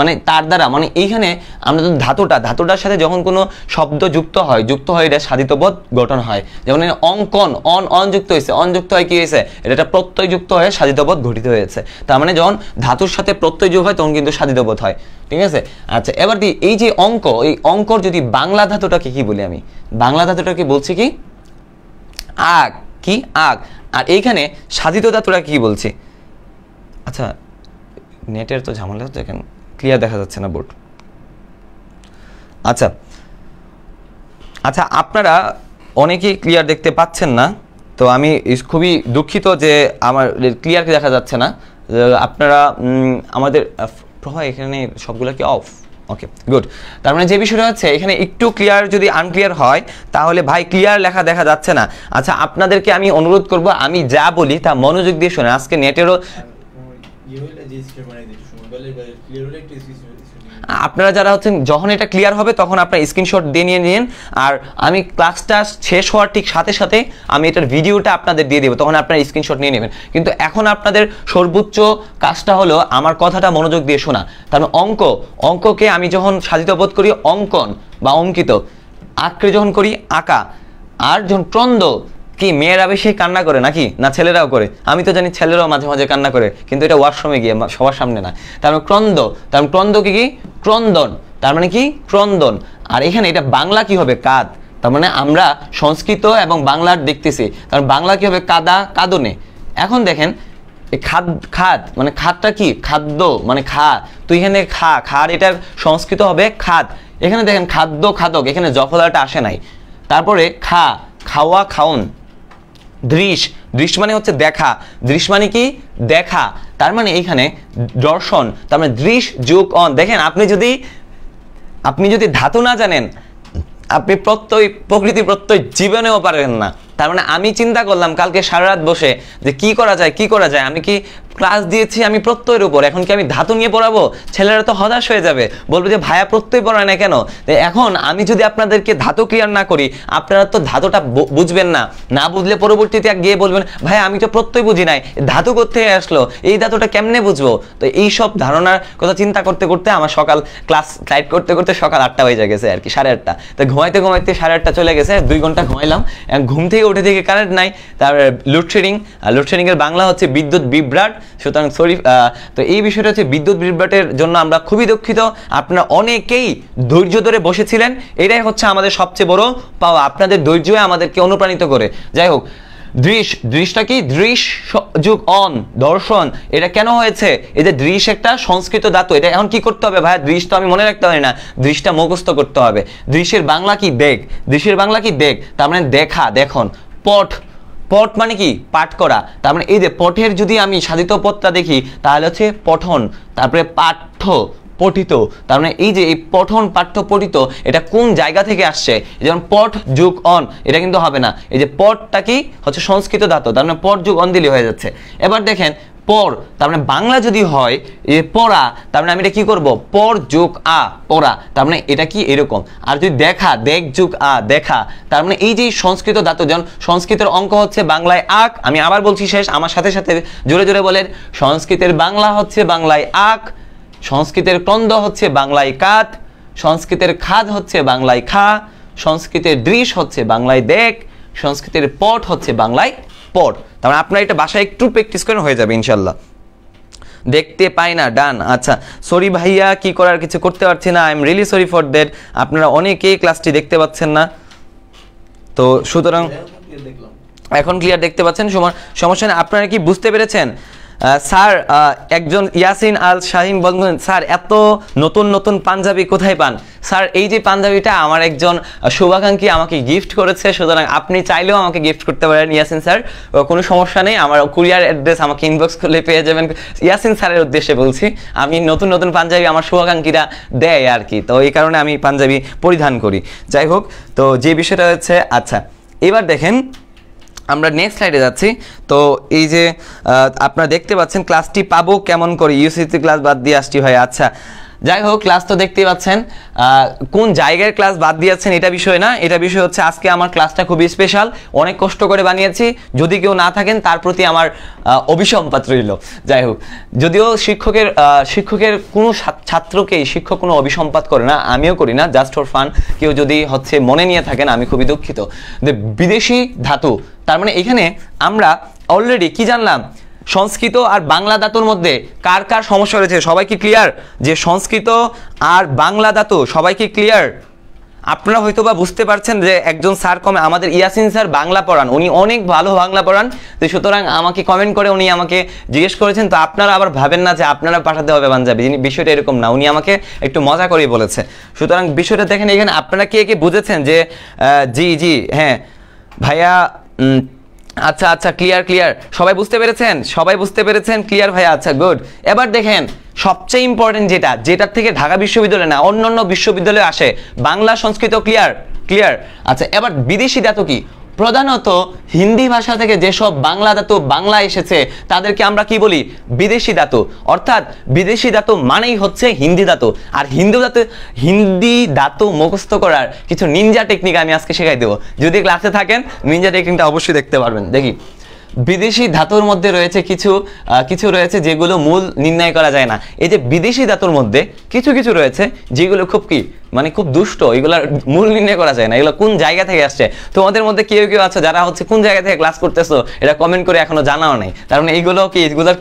মানে তার দ্বারা মানে এইখানে আমরা তো ধাতুটা ধাতুটার সাথে যখন কোনো শব্দ যুক্ত হয় যুক্ত হয় এটা সাধিতবোধ গঠন হয়। যেমন অঙ্কন অন অন যুক্ত হয়েছে, অন যুক্ত হয় কি হয়েছে? এটা একটা প্রত্যয় যুক্ত হয়ে সাধিতবোধ গঠিত হয়েছে। তার মানে যখন ধাতুর সাথে প্রত্যয় যোগ হয় তখন কিন্তু সাধিতবোধ হয়, ঠিক আছে? আচ্ছা এবার দি এই যে অঙ্ক, এই অঙ্কর যদি বাংলা ধাতুটাকে কি বলি আমি? বাংলা ধাতুটাকে বলছি কি? আগ। কি? আগ। আর এইখানে সাধিত ধাতুটাকে কি বলছি? আচ্ছা নেটের তো ঝামেলা হচ্ছে, এখানে ক্লিয়ার দেখা যাচ্ছে না বোর্ড। আচ্ছা আচ্ছা আপনারা অনেকেই ক্লিয়ার দেখতে পাচ্ছেন না, তো আমি খুবই দুঃখিত যে আমার ক্লিয়ারকে দেখা যাচ্ছে না। আপনারা আমাদের প্রভায় এখানে সবগুলো কি অফ? Okay good. তার মানে যে বিষয়টা হচ্ছে এখানে একটু ক্লিয়ার যদি আনক্লিয়ার হয় তাহলে ভাই ক্লিয়ার লেখা দেখা যাচ্ছে না। আচ্ছা আপনাদেরকে আমি অনুরোধ করব আমি যা বলি তা মনোযোগ দিয়ে শোনেন। আজকে নেটেরও আপনারা যারা হচ্ছেন যখন এটা ক্লিয়ার হবে তখন আপনারা স্ক্রিনশট দিয়ে নিয়ে নিন, আর আমি ক্লাসটা শেষ হওয়ার ঠিক সাথে সাথে আমি এটার ভিডিওটা আপনাদের দিয়ে দেবো, তখন আপনারা স্ক্রিনশট নিয়ে নেবেন। কিন্তু এখন আপনাদের সর্বোচ্চ কাজটা হলো আমার কথাটা মনোযোগ দিয়ে শোনা। তারপর অঙ্ক অঙ্ককে আমি যখন সাধিত বোধ করি অঙ্কন বা অঙ্কিত, আঁকড়ে যখন করি আঁকা, আর যখন ক্রন্দ কি মেয়েরা বেশি কান্না করে নাকি? না ছেলেরাও করে? আমি তো জানি ছেলেরাও মাঝে মাঝে কান্না করে, কিন্তু এটা ওয়াশরুমে গিয়ে সবার সামনে না। তার মানে ক্রন্দ, তার মানে ক্রন্দ কি? ক্রন্দন। তার মানে কি? ক্রন্দন। আর এখানে এটা বাংলা কি হবে? কাদ। তার মানে আমরা সংস্কৃত এবং বাংলার দেখতেছি, কারণ বাংলা কি হবে? কাদা, কাদনে। এখন দেখেন খাদ খাদ মানে খাদটা কি? খাদ্য মানে খা, তো এখানে খা খার এটার সংস্কৃত হবে খাদ। এখানে দেখেন খাদ্য খাদক, এখানে জফলাটা আসে নাই। তারপরে খা খাওয়া খাউন। দৃশ দৃশ মানে হচ্ছে দেখা, দৃশ মানে কি? দেখা। তার মানে এইখানে দর্শন, তার মানে দৃশ যোগ অন। দেখেন আপনি যদি আপনি যদি ধাতু না জানেন আপনি প্রত্যয় প্রকৃতি প্রত্যয় জীবনেও পারেন না। তার মানে আমি চিন্তা করলাম কালকে সারা রাত বসে যে কি করা যায় কি করা যায়, আমি কি ক্লাস দিয়েছি আমি প্রত্যয়ের উপর, এখন কি আমি ধাতু নিয়ে পড়াবো? ছেলেরা তো হতাশ হয়ে যাবে, বলবে যে ভাইয়া প্রত্যয় পড়ায় না কেন? এখন আমি যদি আপনাদেরকে ধাতু ক্লিয়ার না করি আপনারা তো ধাতুটা বুঝবেন না, না বুঝলে পরবর্তীতে গিয়ে বলবেন ভাই আমি তো প্রত্যয় বুঝি নাই, ধাতু কোথায় আসলো, এই ধাতুটা কেমনে বুঝবো? তো এই সব ধারণার কথা চিন্তা করতে করতে আমার সকাল ক্লাস লাইট করতে করতে সকাল আটটা হয়ে গেছে আর কি, সাড়ে আটটা। তো ঘুমাইতে ঘুমাইতে সাড়ে আটটা চলে গেছে, দুই ঘন্টা ঘুমাইলাম, ঘুম থেকে উঠে থেকে কারেন্ট নাই। তারপরে লোডশেডিং, আর লোডশেডিংয়ের বাংলা হচ্ছে বিদ্যুৎ বিভ্রাট, সুতরাং সরি। তো এই বিষয়টা হচ্ছে বিদ্যুৎ বিভ্রাটের জন্য আমরা খুবই দুঃখিত। আপনারা অনেকেই ধৈর্য ধরে বসেছিলেন, এটাই হচ্ছে আমাদের সবচেয়ে বড় পাওয়া, আপনাদের ধৈর্য আমাদেরকে অনুপ্রাণিত করে। যাই হোক দৃশ দৃশটা কি? দৃশ যোগ অন দর্শন। এটা কেন হয়েছে? এই যে দৃশ একটা সংস্কৃত ধাতু, এটা এখন কি করতে হবে? ভাই দৃশ তো আমি মনে রাখতে পারি না, দৃশটা মুখস্থ করতে হবে। দৃশের বাংলা কি? দেখ। দৃশের বাংলা কি? দেখ। তার মানে দেখা, দেখন। पट पट माने कि पाठ करा तार माने एई जे पठेर जोदि आमि साधित पदटा देखि ताहले हच्छे पठन तारपरे पाठ्य पठित तार माने एई जे पठन पाठ्य पठित एटा कोन जायगा थेके आसछे जेमन पठ जुग अन एटा किन्तु हबे ना एई जे पठटा कि हच्छे संस्कृत धातु तार माने पठ जुग अन दिले हये जाच्छे। एबार देखें पर तार माने बांगला जोदि हय ए परा तार माने आमि एटा कि करब पर जुग आ परा तार माने एटा कि एरकम आर जोदि देखा देख जुग आ देखा तार माने एई जे संस्कृत धातु जन संस्कृतेर अंक हच्छे बांगलाय आक आमि आबार बोलछि शेष आमार साथे साथे जोरे जोरे बोलेन संस्कृतेर बांगला हच्छे बांगलाय आक संस्कृतेर कंद हच्छे बांगलाय कात संस्कृतेर खाद हच्छे बांगलाय खा संस्कृतेर दृश्य हच्छे बांगलाय देख संस्कृतेर पट हच्छे बांगलाय पट तार माने आपनारा एटा भाषा एकटू प्रैक्टिस करें हये जाबे इंशाल्लाह। देखते पाई ना डान अच्छा सरि भाइया कि करार किछु करते पारछि ना I am really sorry for that आपनारा अनेकेई क्लासटी देखते पाच्छेन ना तो सुतरां एखन क्लियर देखते पाच्छेन समस्या नेই आपनारा कि बुझते पेरेছেন सर एकजन यासिन आल शाहीन बोलेन सर एत नतून नतून पांजाबी कोथाय पान सर एई जे पांजाबीटा आमार एकजन शुभाकांक्षी आमाके गिफ्ट करेछे सुतरां आपनि चाइलेओ आमाके गिफ्ट करते पारेन यासिन सर कोनो समस्या नेই आमार कुरियर एड्रेस आमाके इनबक्स करले पेये जाबेन यासिन सरेर उद्देश्ये बोलछि आमि नतून नतून पांजाबी आमार शुभाकांक्षीरा देय आर कि तो एई कारणे आमि पांजाबी परिधान करी जाई होक तो जे विषयटा हच्छे अच्छा एबार देखें আমরা नेक्स्ट स्लाइडे যাচ্ছি তো এই যে আপনারা দেখতে পাচ্ছেন ক্লাসটি পাবো কেমন করে ইউসিসি ক্লাস বাদ দিয়ে আসছি ভাই আচ্ছা যাই হোক ক্লাস তো দেখতেই পাচ্ছেন কোন জায়গার ক্লাস বাদ দিয়েছেন এটা বিষয় না এটা বিষয় হচ্ছে আজকে আমার ক্লাসটা খুবই স্পেশাল অনেক কষ্ট করে বানিয়েছি যদি কেউ না থাকেন তার প্রতি আমার অভিসম্পাত রইল যাই হোক যদিও শিক্ষকের শিক্ষকের কোনো ছাত্রকে শিক্ষক কোনো অভিসম্পাত করে না আমিও করি না জাস্ট ফর ফান কেউ যদি হচ্ছে মনে নিয়ে থাকেন আমি খুবই দুঃখিত। বিদেশি ধাতু তার মানে এখানে আমরা অলরেডি কি জানলাম संस्कृत और बांगला धातुर मध्य कार कार समस्या रही है सबाई की क्लियर जे संस्कृत और बांगला धातु सबाई की क्लियर अपना होयतो बा बुझते पारछेन जे एकजन सर कम आमादेर यासिन सर बांगला पढ़ान उनी अनेक भालो बांगला पढ़ान तो सुतरां आमाके कमेंट करे उनी आमाके जिज्ञेस करेछेन तो आपनारा आबार भाबेन ना जे आपनारा पाठाते होबे पांजाबी विषयटा एरकम ना उनी आमाके एकटु मजा करेई बोलेछे सुतरां विषयटा देखेन एखाने आपनारा के के बुझेछेन जे जी जी हाँ भाइया अच्छा अच्छा क्लियर क्लियर सबाई बुझते पेरेছেন सबाई बुझते पेरेছেন क्लियर भाई अच्छा गुड। এবার দেখেন সবচেয়ে ইম্পর্টেন্ট যেটা যেটা থেকে ঢাকা বিশ্ববিদ্যালয় না অন্যান্য বিশ্ববিদ্যালয়ে আসে বাংলা সংস্কৃত ক্লিয়ার ক্লিয়ার আচ্ছা এবার বিদেশি ধাতু কি প্রধানত হিন্দি ভাষা থেকে যে সব বাংলা ধাতু বাংলা এসেছে তাদেরকে আমরা কি বলি বিদেশি ধাতু অর্থাৎ বিদেশি ধাতু মানেই হচ্ছে হিন্দি ধাতু আর হিন্দি ধাতু হিন্দি ধাতু মুখস্থ করার কিছু নিনজা টেকনিক আমি আজকে শেখাই দেব যদি ক্লাসে থাকেন নিনজা টেকনিকটা অবশ্যই দেখতে পারবেন। দেখি বিদেশি ধাতুর মধ্যে রয়েছে কিছু কিছু রয়েছে যেগুলো মূল নির্ণয় করা যায় না এই যে বিদেশি ধাতুর মধ্যে কিছু কিছু রয়েছে যেগুলো খুব কি মানে খুব দুষ্ট এগুলা মূল নির্ণয় করা যায় না এগুলা কোন জায়গা থেকে আসছে তোমাদের মধ্যে কেউ কেউ আছে যারা হচ্ছে কোন জায়গা থেকে ক্লাস করতেছো এটা কমেন্ট করে এখনো জানাও নাই তার মানে এইগুলো কি এগুলা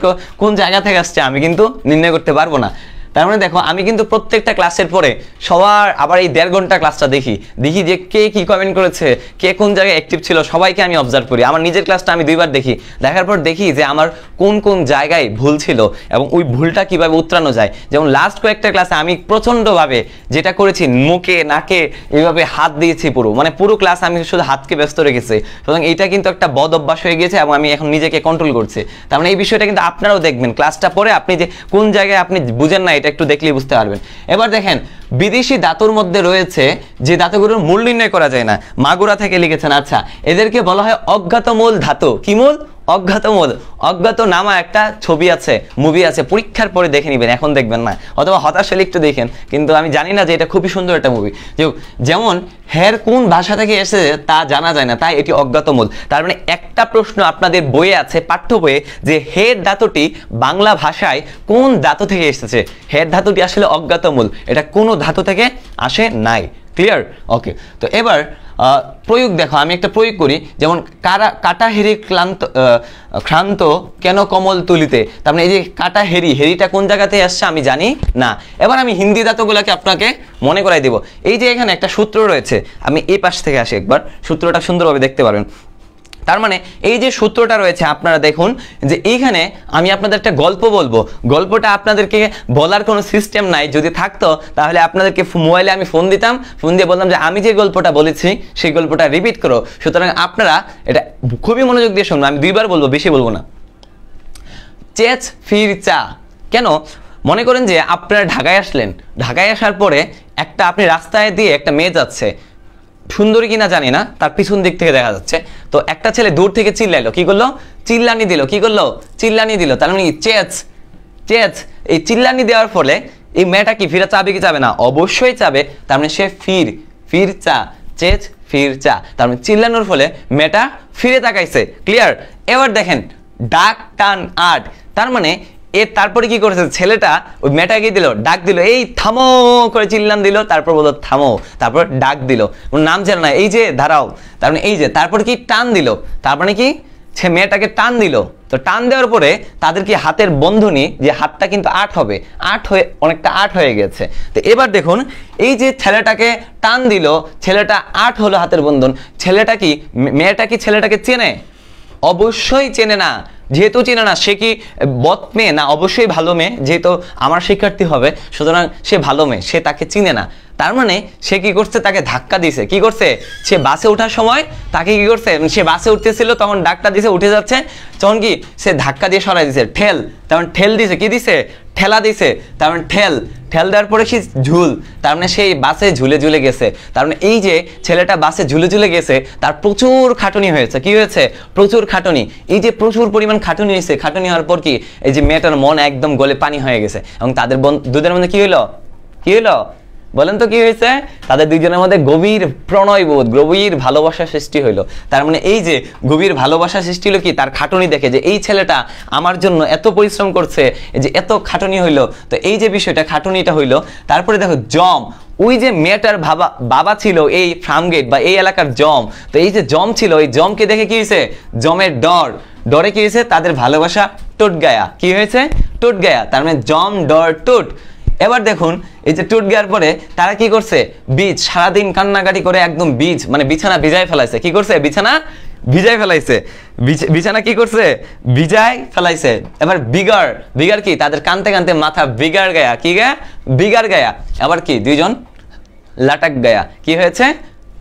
কোন জায়গা থেকে আসছে আমি কিন্তু নির্ণয় করতে পারবো না। তার মানে দেখো আমি কিন্তু প্রত্যেকটা ক্লাসের পরে সবার আবার এই দেড় ঘন্টা ক্লাসটা দেখি দেখি যে কে কি কমেন্ট করেছে কে কোন জায়গায় অ্যাক্টিভ ছিল সবাইকে আমি অবজার্ভ করি আমার নিজের ক্লাসটা আমি দুইবার দেখি দেখার পর দেখি যে আমার কোন কোন জায়গায় ভুল ছিল এবং ওই ভুলটা কিভাবে উত্তরানো যায় যেমন লাস্ট কয়েকটা ক্লাসে আমি প্রচণ্ডভাবে যেটা করেছি মুখে নাকে এইভাবে হাত দিয়েছি পুরো মানে পুরো ক্লাস আমি শুধু হাতকে ব্যস্ত রেখেছি সুতরাং এইটা কিন্তু একটা বদ অভ্যাস হয়ে গেছে এবং আমি এখন নিজেকে কন্ট্রোল করছি। তার মানে এই বিষয়টা কিন্তু আপনারাও দেখবেন ক্লাসটা পরে আপনি যে কোন জায়গায় আপনি বুঝেন না একটু দেখলেই বুঝতে পারবেন। এবার দেখেন বিদেশি ধাতুর মধ্যে রয়েছে যে ধাতুগুলোর মূল নির্ণয় করা যায় না মাগুরা থেকে লিখেছেন আচ্ছা এদেরকে বলা হয় অজ্ঞাতমূল ধাতু কি মূল অজ্ঞাতমূল অজ্ঞাত নামা একটা ছবি আছে মুভি আছে পরীক্ষার পরে দেখে নেবেন এখন দেখবেন না অথবা হতাশ হলে একটু দেখেন কিন্তু আমি জানি না যে এটা খুবই সুন্দর একটা মুভি যেমন হের কোন ভাষা থেকে এসে তা জানা যায় না তাই এটি অজ্ঞাতমূল। তার মানে একটা প্রশ্ন আপনাদের বইয়ে আছে পাঠ্য বইয়ে যে হের ধাতুটি বাংলা ভাষায় কোন ধাতু থেকে এসেছে হের ধাতুটি আসলে অজ্ঞাতমূল এটা কোনো ধাতু থেকে আসে নাই ক্লিয়ার ওকে। তো এবার প্রয়োগ দেখো আমি একটা প্রয়োগ করি যেমন কারা কাটা হেরি ক্লান্ত ক্লান্ত কেন কমল তুলিতে তার মানে এই যে কাটা হেরি হেরিটা কোন জায়গাতে আসছে আমি জানি না এবার আমি হিন্দি ধাতুগুলোকে আপনাকে মনে করাই দেব এই যে এখানে একটা সূত্র রয়েছে আমি এই পাশ থেকে আসি একবার সূত্রটা সুন্দরভাবে দেখতে পারবেন तार माने এই যে সূত্রটা রয়েছে আপনারা দেখুন যে এইখানে আমি আপনাদের একটা গল্প বলবো গল্পটা আপনাদেরকে বলার কোনো সিস্টেম নাই যদি থাকতো তাহলে আপনাদেরকে মোবাইলে আমি ফোন দিতাম ফোন দিয়ে বলতাম যে আমি যে গল্পটা বলেছি সেই গল্পটা রিপিট করো সুতরাং আপনারা এটা খুবই মনোযোগ দিয়ে শুনুন আমি দুইবার বলবো বেশি বলবো না চেচ ফিরচা কেন মনে করেন যে আপনারা ঢাকায় আসলেন ঢাকায় আসার পরে একটা আপনি রাস্তায় দিয়ে একটা মেয়ে যাচ্ছে সুন্দরী কিনা জানি না তার পিছন দিক থেকে দেখা যাচ্ছে তো একটা ছেলে দূর থেকে চিল্লাইলো কি করলো চিল্লানি দিল কি করলো চিল্লানি দিল তার মানে চেচ চেচ এই চিল্লানি দেওয়ার ফলে এই মেয়েটা কি ফিরে চাবে কি চাবে না অবশ্যই চাবে তার মানে সে ফির ফির চা চেচ ফির চা তার মানে চিল্লানোর ফলে মেয়েটা ফিরে তাকাইছে ক্লিয়ার এবার দেখেন ডাক টান আট তার মানে এ তারপরে কি করেছে ছেলেটা ওই মেটাকে দিল ডাক দিল এই থামো করে চিল্লান দিল তারপর বলল থামো তারপর ডাক দিল ওর নাম জানা না এই যে দাঁড়াও তার মানে এই যে তারপর কি টান দিল তার মানে কি সে মেয়েটাকে টান দিল তো টান দেওয়ার পরে তাদের কি হাতের বন্ধনী যে হাতটা কিন্তু আট হবে আট হয়ে অনেকটা আট হয়ে গেছে তো এবার দেখুন এই যে ছেলেটাকে টান দিল ছেলেটা আট হলো হাতের বন্ধন ছেলেটা কি মেয়েটা কি ছেলেটাকে চেনে অবশ্যই চেনে না যেহেতু চেনে না সে কি বদ মেয়ে না অবশ্যই ভালো মেয়ে যেহেতু আমার শিক্ষার্থী হবে সুতরাং সে ভালো মেয়ে সে তাকে চিনে না তার মানে সে কি করছে তাকে ধাক্কা দিয়েছে কি করছে সে বাসে ওঠার সময় তাকে কি করছে সে বাসে উঠতেছিল তখন ডাকটা দিছে উঠে যাচ্ছে তখন কি সে ধাক্কা দিয়ে সরাই দিছে ঠেল তখন ঠেল দিছে কি দিছে ঠেলা দিছে তার মানে ঠেল ঠেল দেওয়ার পরে সে ঝুল তার মানে সেই বাসে ঝুলে ঝুলে গেছে তার মানে এই যে ছেলেটা বাসে ঝুলে ঝুলে গেছে তার প্রচুর খাটুনি হয়েছে কি হয়েছে প্রচুর খাটুনি এই যে প্রচুর পরিমাণ খাটুনি হয়েছে খাটুনি হওয়ার পর কি এই যে মেয়েটার মন একদম গলে পানি হয়ে গেছে এবং তাদের দুধের মধ্যে কি হলো কি হলো বলেন তো কি হয়েছে তাদের দুইজনের মধ্যে গভীর প্রণয়বোধ গভীর ভালোবাসা সৃষ্টি হইল তার মানে এই যে গভীর ভালোবাসা সৃষ্টি হলো কি তার খাটুনি দেখে যে এই ছেলেটা আমার জন্য এত পরিশ্রম করছে যে এত খাটুনি হইল তো এই যে বিষয়টা খাটুনিটা হইল তারপরে দেখো জম ওই যে মেয়েটার বাবা বাবা ছিল এই ফার্মগেট বা এই এলাকার জম তো এই যে জম ছিল এই জমকে দেখে কি হয়েছে জমের ডর ডরে কি হয়েছে তাদের ভালোবাসা টুট গায়া কি হয়েছে টুট গায়া তার মানে জম ডর টুট এবার দেখুন এই যে টুট গেয়ার পরে তারা কি করছে বীজ সারাদিন কান্নাকাটি করে একদম বীজ মানে বিছানা ভিজায় ফেলাইছে কি করছে বিছানা ভিজায় ফেলাইছে বিছানা কি করছে ভিজায় ফেলাইছে এবার বিগার বিগার কি তাদের কানতে কানতে মাথা বিগার গায়া কি গায়া বিগার গায়া আবার কি দুইজন লাটাক গায়া কি হয়েছে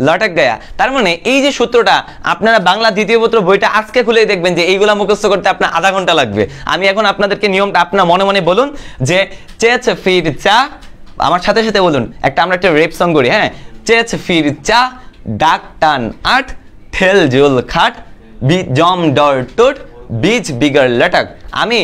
লটক গয়া তার মানে এই যে সূত্রটা আপনারা বাংলা দ্বিতীয় পত্র বইটা আজকে খুলেই দেখবেন যে এইগুলা মুখস্থ করতে আপনার আধা ঘন্টা লাগবে আমি এখন আপনাদেরকে নিয়মটা আপনারা মনে মনে বলুন যে চেচ ফির চা আমার সাথে সাথে বলুন একটা আমরা একটা রেপ সং করি হ্যাঁ চেচ ফির চা ডাক টান আট ঠেল জোল খাট বি জম ডর টুট বীজ বিগার লটক আমি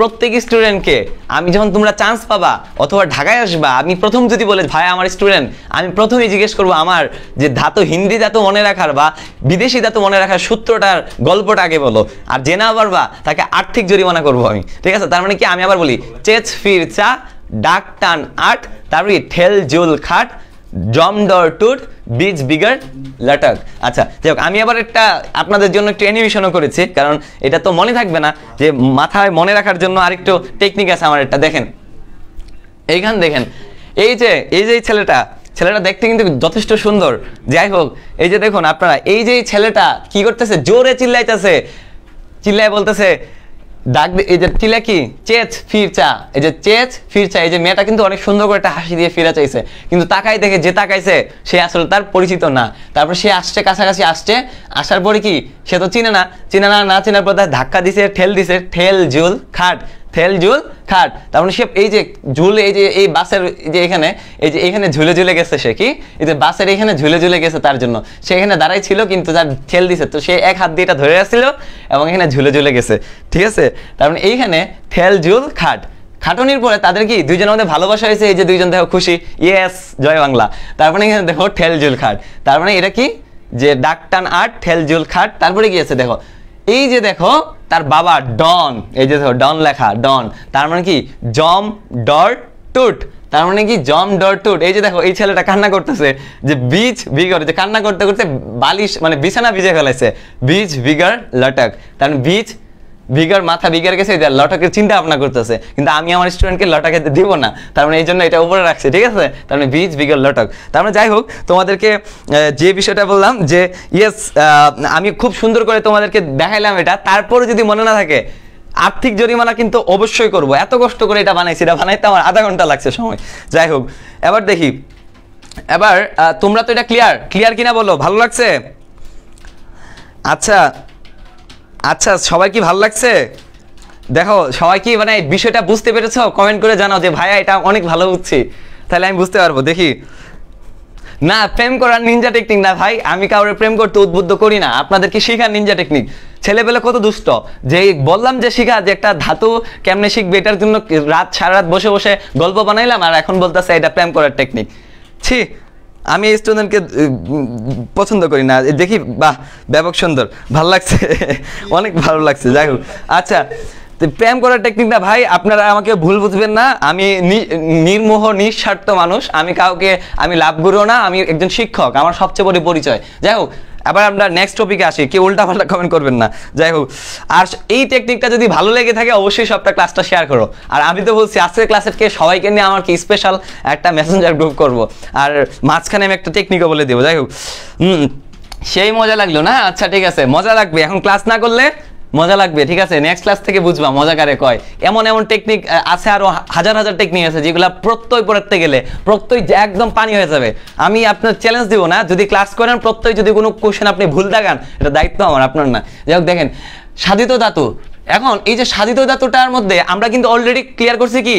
প্রত্যেক স্টুডেন্টকে আমি যখন তোমরা চান্স পাবা অথবা ঢাকায় আসবা আমি প্রথম যদি বলে ভাই আমার স্টুডেন্ট আমি প্রথমেই জিজ্ঞেস করব আমার যে ধাতু হিন্দি ধাতু মনে রাখার বা বিদেশি ধাতু মনে রাখার সূত্রটার গল্পটা আগে বলো আর যে না পারবা তাকে আর্থিক জরিমানা করবো আমি ঠিক আছে তার মানে কি আমি আবার বলি চেচ ফির চা ডাক টান আট তারপরে ঠেল জুল খাট জম ডর টুট বীজ বিগার লটক আচ্ছা যাই হোক আমি আবার একটা আপনাদের জন্য একটু অ্যানিমেশনও করেছি কারণ এটা তো মনে থাকবে না যে মাথায় মনে রাখার জন্য আরেকটু টেকনিক আছে আমার একটা দেখেন এইখান দেখেন এই যে এই যে ছেলেটা ছেলেটা দেখতে কিন্তু যথেষ্ট সুন্দর যাই হোক এই যে দেখুন আপনারা এই যে ছেলেটা কি করতেছে জোরে চিল্লাইতেছে চিল্লাই বলতেছে ডাক এই যে চিল্লা কি চেচ ফিরচা এই যে চেচ ফিরচা এই যে মেয়েটা কিন্তু অনেক সুন্দর করে একটা হাসি দিয়ে ফিরে চাইছে কিন্তু তাকাই দেখে যে তাকাইছে সে আসলে তার পরিচিত না তারপর সে আসছে কাছাকাছি আসছে আসার পরে কি সে তো চিনে না চিনে না না চেনার পর তার ধাক্কা দিছে ঠেল দিছে ঠেল ঝুল খাট ঠেল ঝুল খাট তারপরে সে এই যে ঝুল এই যে এই বাসের যে এখানে এই যে এখানে ঝুলে ঝুলে গেছে সে কি এই যে বাসের এখানে ঝুলে ঝুলে গেছে তার জন্য সে এখানে দাঁড়াই ছিল কিন্তু তার ঠেল দিছে তো সে এক হাত দিয়ে এটা ধরে আসছিল এবং এখানে ঝুলে ঝুলে গেছে ঠিক আছে তারপরে এইখানে ঠেল ঝুল খাট খাটনির পরে তাদের কি দুইজনের মধ্যে ভালোবাসা হয়েছে এই যে দুইজন দেখো খুশি ইয়েস জয় বাংলা তারপরে এখানে দেখো ঠেল ঝুল খাট তারপরে এটা কি যে ডাক টান আট ঠেল ঝুল খাট তারপরে গিয়েছে দেখো এই যে দেখো তার বাবা ডন এই যে দেখো ডন লেখা ডন তার মানে কি জম ডর টুট তার মানে কি জম ডর টুট এই যে দেখো এই ছেলেটা কান্না করতেছে যে বীজ বিগার যে কান্না করতে করতে বালিশ মানে বিছানা ভিজে ফেলেছে বীজ বিগার লটক তার বীজ बिगार माथा बिगार गेছে এটা লটাকে চিন্তা ভাবনা করতেছে কিন্তু আমি আমার স্টুডেন্টকে লটাকে দেব না তার মানে এইজন্য এটা উপরে রাখছে ঠিক আছে তার মানে बीस বিগার লটক তার মানে যাই হোক তোমাদেরকে যে বিষয়টা বললাম যে यस আমি খুব সুন্দর করে তোমাদেরকে দেখাইলাম এটা তারপরে যদি মনে না থাকে आर्थिक जरिमाना किन्तु अवश्य करब एत कष्ट करे एटा बानाइछि एटा बानाइते आमार आधा घंटा लागछे समय जाइ होक एबार देखि एबार तोमरा तो एटा क्लियर क्लियर किना बोलो भालो लागछे अच्छा अच्छा सबाई कि भालो लागछे देखो सबाई कि माने विषयटा बुझते पेरेछो कमेंट करे जानाओ जे भाइया एटा अनेक भालो बुझछि ताहले आमि बुझते पारबो देखि ना प्रेम करार निंजा टेक्निक ना भाई आमी काउरे प्रेम करते उद्बुद्ध करी ना आपनादेरके शेखार निंजा टेक्निक छेले पेले कत दुष्ट जे बोल्लाम जे शिखा जे एकटा धातु केमने शिखबे एटार जोन्नो रात सारा रात बसे बसे गल्प बनाइलाम आर एखन बोलताछे एटा प्रेम करार टेक्निक छी आमी एई स्टुडेंटके पसंद करी ना देखी बाह व्यापक सुंदर भालो लागछे अनेक भालो लागछे जाई होक अच्छा प्रेम करार टेक्निक ना भाई आपनारा आमाके भूल बुझबेन ना आमी निर्मोह निस्वार्थ मानुष आमी काउके आमी लाभगुरु ना आमी एकजन शिक्षक आमार सबचेये बड़ो परिचय जाई होक আবার আমরা নেক্সট টপিকে আসি কি উল্টা পাল্টা কমেন্ট করবেন না যাই হোক আর এই টেকনিকটা যদি ভালো লেগে থাকে অবশ্যই সবটা ক্লাসটা শেয়ার করো আর আমি তো বলছি আজকের ক্লাসের কে সবাইকে নিয়ে আমার কি স্পেশাল একটা মেসেঞ্জার গ্রুপ করব আর মাঝখানে আমি একটা টেকনিকও বলে দেব যাই হোক সেই মজা লাগলো না আচ্ছা ঠিক আছে মজা লাগবে এখন ক্লাস না করলে মজা লাগবে ঠিক আছে নেক্সট ক্লাস থেকে বুঝবা মজা করে কয় এমন এমন টেকনিক আছে আর হাজার হাজার টেকনিক আছে যেগুলা প্রত্যয় পড়তে গেলে প্রত্যয় একদম পানি হয়ে যাবে আমি আপনার চ্যালেঞ্জ দেব না যদি ক্লাস করেন প্রত্যয় যদি কোনো কোশ্চেন আপনি ভুল দাগান এটা দায়িত্ব আমার আপনার না যাই হোক দেখেন সাধিত ধাতু এখন এই যে সাধিত ধাতুটার মধ্যে আমরা কিন্তু অলরেডি ক্লিয়ার করছি কি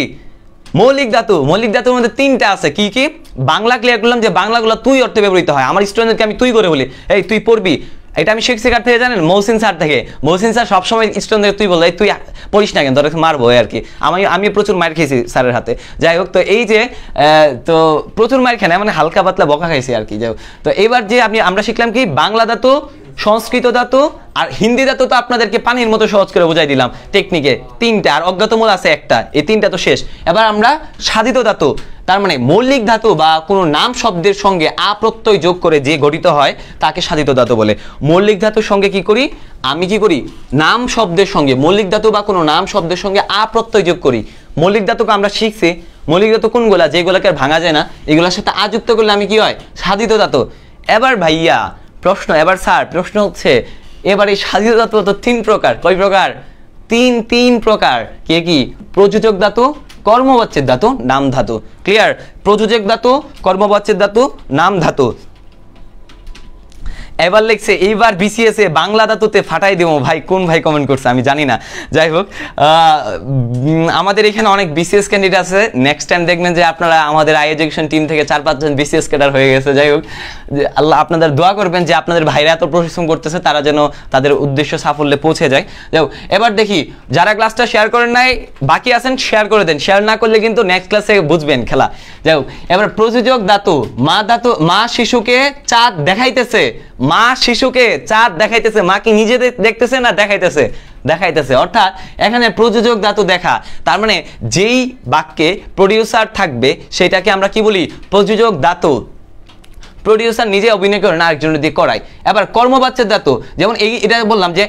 মৌলিক ধাতু মৌলিক ধাতুর মধ্যে তিনটা আছে কি কি বাংলা ক্লিয়ার করলাম যে বাংলাগুলো তুই অর্থে ব্যবহৃত হয় আমার স্টুডেন্টদেরকে আমি তুই করে বলি এই তুই পড়বি এটা আমি শিখছি কার থেকে জানেন মহসিন স্যার থেকে মহসিন স্যার সব সময় স্টুডেন্টদের তুই বলে তুই পড়িস না কেন তোকে মারবো আর কি আমি আমি প্রচুর মার খেয়েছি স্যারের হাতে যাই হোক তো এই যে তো প্রচুর মার খায় না মানে হালকা পাতলা বকা খাইছি আর কি যাই হোক তো এবার যে আপনি আমরা শিখলাম কি বাংলা ধাতু সংস্কৃত ধাতু আর হিন্দি ধাতু তো আপনাদেরকে পানির মতো সহজ করে বুঝাই দিলাম টেকনিকে তিনটা আর অজ্ঞাতমূল আছে একটা এই তিনটা তো শেষ এবার আমরা সাধিত ধাতু তার মানে মৌলিক ধাতু বা কোনো নাম শব্দের সঙ্গে আ প্রত্যয় যোগ করে যে গঠিত হয় তাকে সাধিত ধাতু বলে মৌলিক ধাতুর সঙ্গে কি করি আমি কি করি নাম শব্দের সঙ্গে মৌলিক ধাতু বা কোনো নাম শব্দের সঙ্গে আ প্রত্যয় যোগ করি মৌলিক ধাতুকে আমরা শিখছি মৌলিক ধাতু কোনগুলা যেগুলোকে ভাঙা যায় না এগুলোর সাথে আ যুক্ত করলে আমি কি হয় সাধিত ধাতু এবার ভাইয়া প্রশ্ন এবার স্যার প্রশ্ন হচ্ছে এবারে সাধিত ধাতু তো তিন প্রকার কয় প্রকার তিন তিন প্রকার কে কি প্রযোজক ধাতু कर्मवाच्य धातु नाम धातु क्लियर प्रयोजक धातु कर्मवाच्य धातु नाम धातु এবার লিখছে এইবার বিসিএস এ বাংলা ধাতুতে ফাটাই দেবো ভাই কোন ভাই কমেন্ট করছে আমি জানি না যাই হোক আমাদের এখানে অনেক বিসিএস ক্যান্ডিডেট আছে নেক্সট টাইম দেখবেন যে আপনারা আমাদের আই এডুকেশন টিম থেকে চার পাঁচজন বিসিএস ক্যাডার হয়ে গেছে যাই হোক আল্লাহ আপনাদের দোয়া করবেন যে আপনাদের ভাইরা এত পরিশ্রম করতেছে তারা যেন তাদের উদ্দেশ্য সাফল্যে পৌঁছে যায় যাই হোক এবার দেখি যারা ক্লাসটা শেয়ার করেন নাই বাকি আছেন শেয়ার করে দেন শেয়ার না করলে কিন্তু নেক্সট ক্লাসে বুঝবেন খেলা যাই হোক এবার প্রযোজক ধাতু মা ধাতু মা শিশুকে চাঁদ দেখাইতেছে মা শিশুকে চাঁদ দেখাইতেছে মা কি নিজে দেখতেছে না দেখাইতেছে দেখাইতেছে অর্থাৎ এখানে প্রযোজক ধাতু দেখা তার মানে যেই বাক্যে প্রোডিউসার থাকবে সেটাকে আমরা কি বলি প্রযোজক ধাতু প্রোডিউসার নিজে অভিনয় করে না আরেকজন দিয়ে করায় এবার কর্মবাচ্যের ধাতু যেমন এই এটা বললাম যে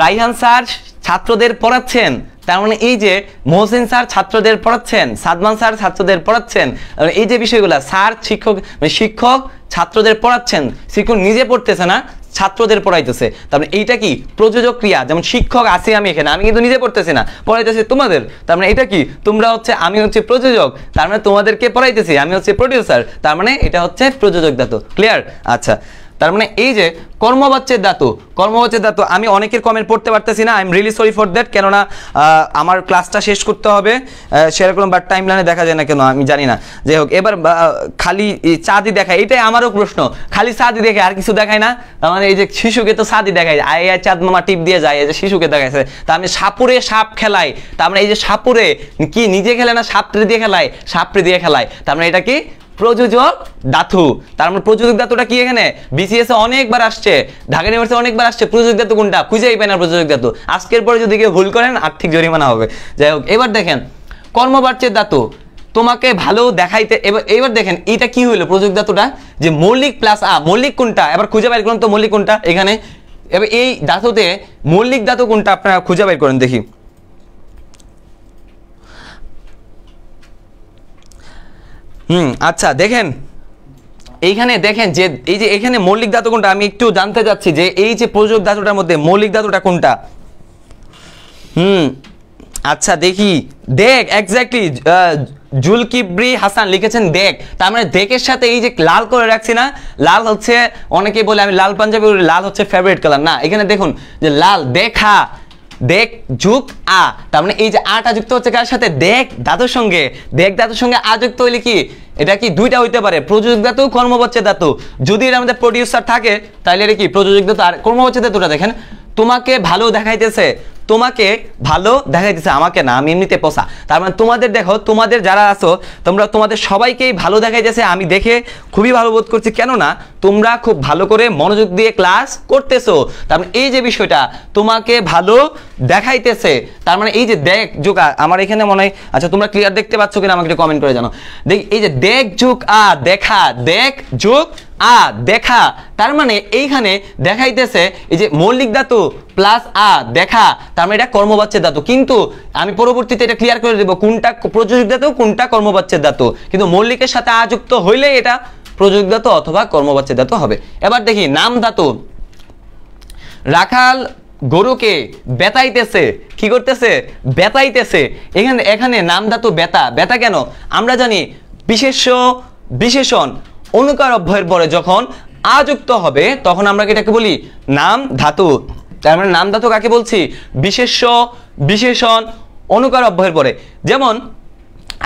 রাইহান স্যার ছাত্রদের পড়াচ্ছেন তার মানে এই যে মোহসিন স্যার ছাত্রদের পড়াচ্ছেন সাদমান স্যার ছাত্রদের পড়াচ্ছেন এই যে বিষয়গুলো স্যার শিক্ষক মানে শিক্ষক ছাত্রদের পড়াচ্ছেন শিক্ষক নিজে পড়তেছে না ছাত্রদের পড়াইতেছে তারপরে এইটা কি প্রযোজক ক্রিয়া যেমন শিক্ষক আছি আমি এখানে আমি কিন্তু নিজে পড়তেছি না পড়াইতেছে তোমাদের তার মানে এটা কি তোমরা হচ্ছে আমি হচ্ছে প্রযোজক তার মানে তোমাদেরকে পড়াইতেছি আমি হচ্ছে প্রোডিউসার তার মানে এটা হচ্ছে প্রযোজক ধাতু ক্লিয়ার আচ্ছা তার মানে এই যে কর্মবাচ্যের ধাতু কর্মবাচ্যের ধাতু আমি অনেকের কমেন্ট পড়তে পারতেছি না I am really sorry for that কেননা আমার ক্লাসটা শেষ করতে হবে সেরকম বাট টাইম লাইনে দেখা যায় না কেন আমি জানি না যাই হোক এবার খালি চাঁদই দেখায় এটাই আমারও প্রশ্ন খালি চাঁদই দেখে আর কিছু দেখায় না তার মানে এই যে শিশুকে তো চাঁদই দেখায় আয় আয় চাঁদ মামা টিপ দিয়ে যায় এই যে শিশুকে দেখাইছে তার মানে সাপুরে সাপ খেলায় তার মানে এই যে সাপুরে কি নিজে খেলে না সাপড়ে দিয়ে খেলায় সাপড়ে দিয়ে খেলায় তার মানে এটা কি প্রযোজক ধাতু তার মানে প্রযোজক ধাতুটা কি এখানে বিসিএস এ অনেকবার আসছে ঢাকা ইউনিভার্সিটি অনেকবার আসছে প্রযোজক ধাতু কোনটা খুঁজেই পায় না প্রযোজক ধাতু আজকের পরে যদি কেউ ভুল করেন আর্থিক জরিমানা হবে যাই হোক এবার দেখেন কর্মবাচ্যের ধাতু তোমাকে ভালো দেখাইতে এবার দেখেন এটা কি হলো প্রযোজক ধাতুটা যে মৌলিক প্লাস আ মৌলিক কোনটা এবার খুঁজে বের করুন তো মৌলিক কোনটা এখানে এবার এই ধাতুতে মৌলিক ধাতু কোনটা আপনারা খুঁজে বের করেন দেখি। হুম আচ্ছা দেখেন এইখানে দেখেন যে এই যে এখানে মৌলিক ধাতু কোনটা আমি একটু জানতে চাচ্ছি যে এই যে প্রযোজক ধাতুটার মধ্যে মৌলিক ধাতুটা কোনটা। হুম আচ্ছা দেখি দেখ এক্স্যাক্টলি জুলকিবরি হাসান লিখেছেন দেখ, তার মানে দেখের সাথে এই যে লাল করে রাখছি না, লাল হচ্ছে অনেকে বলে আমি লাল পাঞ্জাবি, লাল হচ্ছে ফেভারিট কালার না, এখানে দেখুন যে লাল দেখা দেখ যুগ আ, তার মানে এই যে আটা যুক্ত হচ্ছে কার সাথে দেখ ধাতুর সঙ্গে, দেখ ধাতুর সঙ্গে আ যুক্ত হইলে কি এটা কি দুইটা হইতে পারে প্রযোজক ধাতু কর্মবাচ্য ধাতু, যদি এর মধ্যে প্রোডিউসার থাকে তাহলে এটা কি প্রযোজক ধাতু। আর কর্মবাচ্য ধাতুটা দেখেন তোমাকে ভালো দেখাইতেছে, তোমাকে ভালো দেখাইতেছে আমাকে না, আমি এমনিতে পোষা, তার মানে তোমাদের দেখো তোমাদের যারা আছো তোমরা তোমাদের সবাইকেই ভালো দেখাইতেছে, আমি দেখে খুবই ভালো বোধ করছি কেননা তোমরা খুব ভালো করে মনোযোগ দিয়ে ক্লাস করতেছো, তার মানে এই যে বিষয়টা তোমাকে ভালো দেখাইতেছে, তার মানে এই যে দেখ যোগ আ আমার এখানে মনে হয় আচ্ছা তোমরা ক্লিয়ার দেখতে পাচ্ছ কিনা আমাকে একটু কমেন্ট করে জানো। দেখ এই যে দেখ যোগ আ দেখা দেখ যোগ আ দেখা, তার মানে এইখানে দেখাইতেছে এই যে মৌলিক ধাতু প্লাস আ দেখা, তার মানে এটা কর্মবাচ্যের ধাতু, কিন্তু আমি পরবর্তীতে এটা ক্লিয়ার করে দেব কোনটা প্রযোজক ধাতু কোনটা কর্মবাচ্যের ধাতু, কিন্তু মৌলিকের সাথে আ যুক্ত হইলে এটা প্রযোজক ধাতু অথবা কর্মবাচ্যের ধাতু হবে। এবার দেখি নাম ধাতু। রাখাল গরুকে বেতাইতেছে, কি করতেছে বেতাইতেছে, এখানে এখানে নাম ধাতু বেতা, বেতা কেন আমরা জানি বিশেষ্য বিশেষণ অনুকার অব্যয়ের পরে যখন আ যুক্ত হবে তখন আমরা এটাকে বলি নাম ধাতু, তার মানে নাম ধাতু কাকে বলছি বিশেষ্য বিশেষণ অনুকার অব্যয়ের পরে। যেমন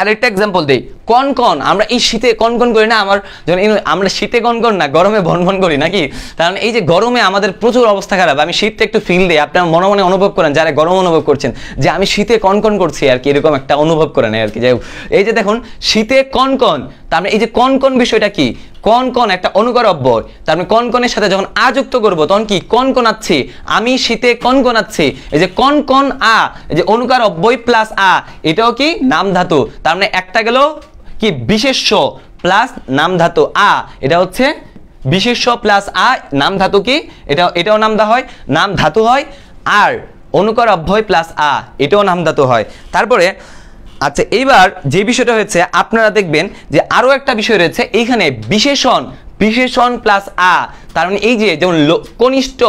আরেকটা এক্সাম্পল দিই কনকন, আমরা এই শীতে কনকন করি না, আমার যখন আমরা শীতে কনকন না গরমে ভনভন করি নাকি, কারণ এই যে গরমে আমাদের প্রচুর অবস্থা খারাপ, আমি শীতটা একটু ফিল দিই আপনার মনে মনে অনুভব করেন যারা গরম অনুভব করছেন যে আমি শীতে কনকন করছি আর কি, এরকম একটা অনুভব করে নেয় আর কি। যাই হোক এই যে দেখুন শীতে কনকন, তার মানে এই যে কনকন বিষয়টা কি কনকন একটা অনুকার অব্যয়, তার মানে কনকনের সাথে যখন আ যুক্ত করবো তখন কি কনকনাচ্ছি, আমি শীতে কনকনাচ্ছি, এই যে কনকন আ এই যে অনুকার অব্যয় প্লাস আ এটাও কি নাম ধাতু, তার মানে একটা গেল কি বিশেষ্য প্লাস নাম ধাতু আ, এটা হচ্ছে বিশেষ্য প্লাস আ নাম ধাতু কি এটা এটাও নাম হয় নাম ধাতু হয়, আর অনুকার অব্যয় প্লাস আ এটাও নাম ধাতু হয়। তারপরে আচ্ছা এইবার যে বিষয়টা হয়েছে আপনারা দেখবেন যে আরও একটা বিষয় রয়েছে এইখানে বিশেষণ বিশেষণ প্লাস আ, তার মানে এই যে যেমন কনিষ্ঠ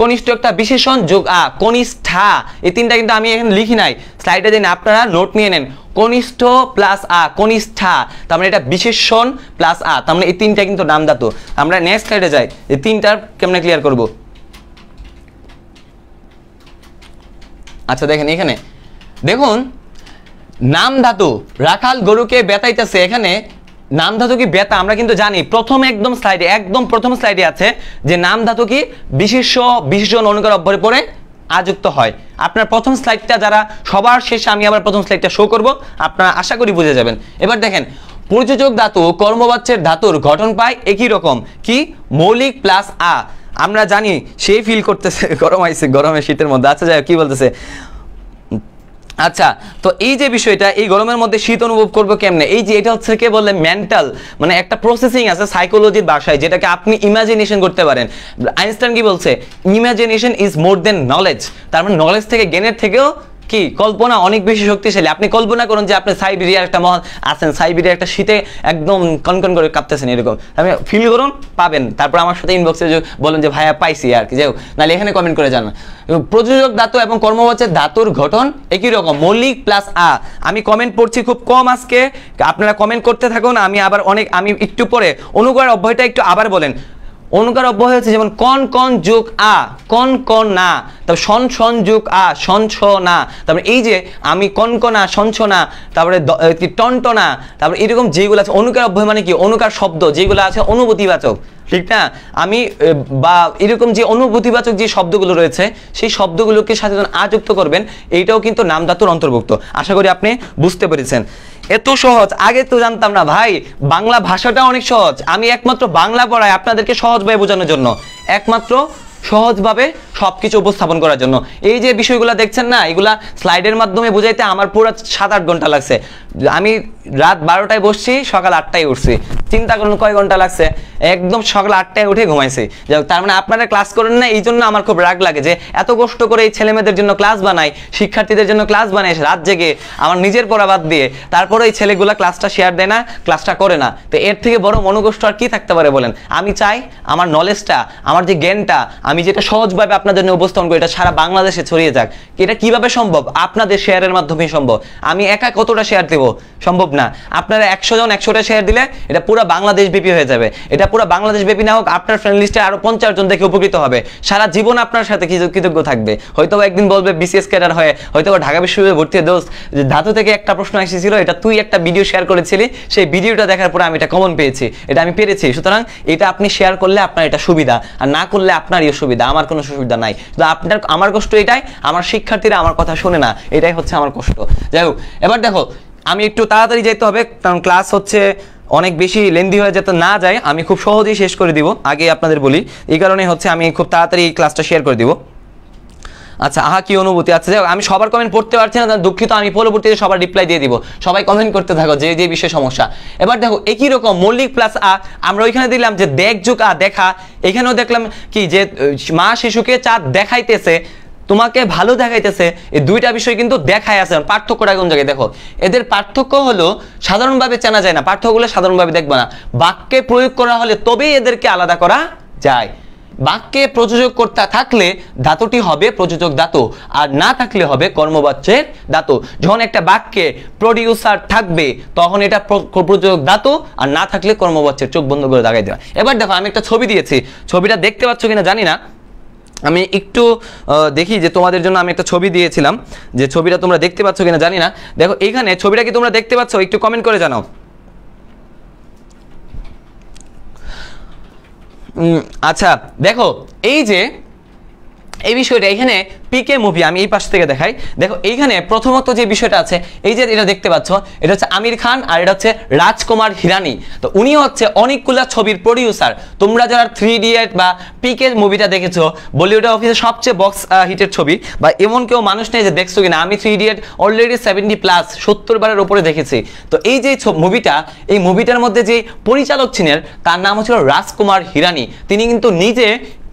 কনিষ্ঠ একটা বিশেষণ যোগ আ কনিষ্ঠা, এই তিনটা কিন্তু আমি এখানে লিখি নাই স্লাইডে যেন আপনারা নোট নিয়ে নেন কনিষ্ঠ প্লাস আ কনিষ্ঠা, তার মানে এটা বিশেষণ প্লাস আ, তার মানে এই তিনটা কিন্তু নাম ধাতু। আমরা নেক্সট স্লাইডে যাই এই তিনটার কেমনে ক্লিয়ার করব। আচ্ছা দেখেন এখানে দেখুন নাম ধাতু রাখাল গরুকে বেতাইতেছে, এখানে নাম ধাতু কি বেতা আমরা কিন্তু জানি প্রথম একদম স্লাইডে একদম প্রথম স্লাইডে আছে যে নাম ধাতু কি বিশেষ্য বিশেষণ অনুকার অব্যয়ের পরে আ যুক্ত হয়। আপনার প্রথম স্লাইডটা যারা সবার শেষে আমি আবার প্রথম স্লাইডটা শো করব, আপনারা আশা করি বুঝে যাবেন। এবার দেখেন প্রযোজক ধাতু কর্মবাচ্যের ধাতুর গঠন পায় একই রকম কি মৌলিক প্লাস আ, আমরা জানি সেই ফিল করতেছে গরম আইছে গরমে শীতের মধ্যে। আচ্ছা যাই কি বলতেছে আচ্ছা তো এই যে বিষয়টা এই গরমের মধ্যে শীত অনুভব করবো কেমনে, এই যে এটা হচ্ছে কে বলে মেন্টাল মানে একটা প্রসেসিং আছে সাইকোলজির ভাষায় যেটাকে আপনি ইমাজিনেশন করতে পারেন। আইনস্টাইন কি বলছে imagination is more than knowledge, তার মানে নলেজ থেকে জ্ঞানের থেকেও কি কল্পনা অনেক বেশি শক্তিশালী। আপনি কল্পনা করুন যে আপনি সাইবেরিয়ার একটা মহল আছেন, সাইবেরিয়ার একটা শীতে একদম কনকন করে কাঁপতেছেন এরকম, আমি ফিল করুন পাবেন, তারপর আমার সাথে ইনবক্সে বলেন যে ভাইয়া পাইছি আর কি, যাই হোক নাহলে এখানে কমেন্ট করে জানান। প্রযোজক ধাতু এবং কর্মবাচ্যের ধাতুর গঠন একই রকম মৌলিক প্লাস আ, আমি কমেন্ট পড়ছি খুব কম আজকে, আপনারা কমেন্ট করতে থাকুন আমি আবার অনেক আমি একটু পরে অনুকার অব্যয়টা একটু আবার বলেন। অনুকার অব্যয় হচ্ছে যেমন কন কন যোগ আ কন কন না, তারপর সন সন যোগ আ সন ছ না, তারপরে এই যে আমি কন কনা সন ছ না, তারপরে টনটনা, তারপরে এরকম যেগুলো আছে অনুকার অব্যয় মানে কি অনুকার শব্দ যেগুলো আছে অনুভূতিবাচক ঠিক না, আমি বা এরকম যে অনুভূতিবাচক যে শব্দগুলো রয়েছে সেই শব্দগুলোকে সাথে যখন আ যুক্ত করবেন এইটাও কিন্তু নাম ধাতুর অন্তর্ভুক্ত। আশা করি আপনি বুঝতে পেরেছেন, এত সহজ আগে তো জানতাম না ভাই, বাংলা ভাষাটা অনেক সহজ, আমি একমাত্র বাংলা পড়াই আপনাদেরকে সহজভাবে বোঝানোর জন্য, একমাত্র সহজভাবে সবকিছু উপস্থাপন করার জন্য এই যে বিষয়গুলো দেখছেন না এগুলা স্লাইডের মাধ্যমে বুঝাইতে আমার পুরো সাত আট ঘন্টা লাগছে। আমি রাত বারোটায় বসছি, সকাল আটটায় উঠছি। চিন্তা করুন কয় ঘন্টা লাগছে। একদম সকাল আটটায় উঠে ঘুমাইছি। তার মানে আপনারা ক্লাস করেন না, এই জন্য আমার খুব রাগ লাগে যে এত কষ্ট করে এই ছেলেমেয়েদের জন্য ক্লাস বানাই, শিক্ষার্থীদের জন্য ক্লাস বানাই রাত জেগে আমার নিজের পড়া বাদ দিয়ে, তারপরে এই ছেলেগুলা ক্লাসটা শেয়ার দেয় না, ক্লাসটা করে না। তো এর থেকে বড় মনোকষ্ট আর কি থাকতে পারে বলেন। আমি চাই আমার নলেজটা, আমার যে জ্ঞানটা আমি যেটা সহজভাবে আপনাদের জন্য উপস্থাপন করি এটা সারা বাংলাদেশে ছড়িয়ে যাক। এটা কিভাবে সম্ভব? আপনাদের শেয়ারের মাধ্যমেই সম্ভব। আমি একা কতটা শেয়ার দেব? সম্ভব না। আপনারা একশো জন একশোটা শেয়ার দিলে এটা পুরো বাংলাদেশ ব্যাপী হয়ে যাবে। এটা পুরো বাংলাদেশ ব্যাপী না হোক, আপনার ফ্রেন্ড লিস্টে আরো পঞ্চাশ জন থেকে উপকৃত হবে। সারা জীবন আপনার সাথে কৃতজ্ঞ থাকবে। হয়তো একদিন বলবে বিসিএস ক্যাডার হয়ে, হয়তো ঢাকা বিশ্ববিদ্যালয়ে ভর্তি হয়ে, দোস্ত ধাতু থেকে একটা প্রশ্ন এসেছিল, এটা তুই একটা ভিডিও শেয়ার করেছিলি, সেই ভিডিওটা দেখার পরে আমি এটা কমন পেয়েছি, এটা আমি পেরেছি। সুতরাং এটা আপনি শেয়ার করলে আপনার এটা সুবিধা, আর না করলে আপনারই সুবিধা, আমার কোনো সুবিধা নাই। তো আপনার আমার কষ্ট এটাই, আমার শিক্ষার্থীরা আমার কথা শোনে না, এটাই হচ্ছে আমার কষ্ট। যাই হোক, এবার দেখো আমি একটু তাড়াতাড়ি যেতে হবে কারণ ক্লাস হচ্ছে অনেক বেশি লেন্দি হয়ে যেতে না যায়। আমি খুব সহজেই শেষ করে দিব, আগে আপনাদের বলি, এই কারণে হচ্ছে আমি খুব তাড়াতাড়ি ক্লাসটা শেয়ার করে দিব। আচ্ছা, আহা কি অনুভূতি। আচ্ছা, যাই হোক, আমি সবার কমেন্ট পড়তে পারছি না, দুঃখিত। আমি পরবর্তীতে সবার রিপ্লাই দিয়ে দিব, সবাই কমেন্ট করতে থাকো যে যে বিষয়ে সমস্যা। এবার দেখো একই রকম মৌলিক প্লাস আ, আমরা ওইখানে দিলাম যে দেখ যোগ আ দেখা, এখানেও দেখলাম কি যে মা শিশুকে চাঁদ দেখাইতেছে, তোমাকে ভালো দেখাইতেছে। এই দুইটা বিষয় কিন্তু দেখায় আছে, পার্থক্যটা কোন জায়গায় দেখো। এদের পার্থক্য হলো সাধারণভাবে চেনা যায় না, পার্থক্যগুলো সাধারণভাবে দেখবে না, বাক্যে প্রয়োগ করা হলে তবেই এদেরকে আলাদা করা যায়। বাক্যে প্রযোজক কর্তা থাকলে ধাতুটি হবে প্রযোজক ধাতু, আর না থাকলে হবে কর্মবাচ্যের ধাতু। যখন একটা বাক্যে প্রডিউসার থাকবে তখন এটা প্রযোজক ধাতু, আর না থাকলে কর্মবাচ্যের। চোখ বন্ধ করে দাগাই দেওয়া। এবার দেখো আমি একটা ছবি দিয়েছি, ছবিটা দেখতে পাচ্ছ কিনা জানি না, আমি একটু দেখি যে তোমাদের জন্য আমি একটা ছবি দিয়েছিলাম, যে ছবিটা তোমরা দেখতে পাচ্ছ কিনা জানি না। দেখো এখানে ছবিটা কি তোমরা দেখতে পাচ্ছ? একটু কমেন্ট করে জানাও। আচ্ছা দেখো এই যে এই বিষয়টা, এখানে পিকে মুভি, আমি এই পাশ থেকে দেখাই। দেখো এইখানে প্রথমত যে বিষয়টা আছে, এই যে এটা দেখতে পাচ্ছ, এটা হচ্ছে আমির খান আর এটা হচ্ছে রাজকুমার হিরানি। তো উনি হচ্ছে অনেকগুলা ছবির প্রডিউসার। তোমরা যারা থ্রি ইডিয়েট বা পিকে মুভিটা দেখেছো, বলিউড অফিসে সবচেয়ে বক্স হিটের ছবি, বা এমন কেউ মানুষ নেই যে দেখছো কিনা। আমি three idiot already seventy plus সত্তর বারের ওপরে দেখেছি। তো এই যে মুভিটা, এই মুভিটার মধ্যে যে পরিচালক ছিলেন তার নাম হচ্ছিল রাজকুমার হিরানি। তিনি কিন্তু নিজে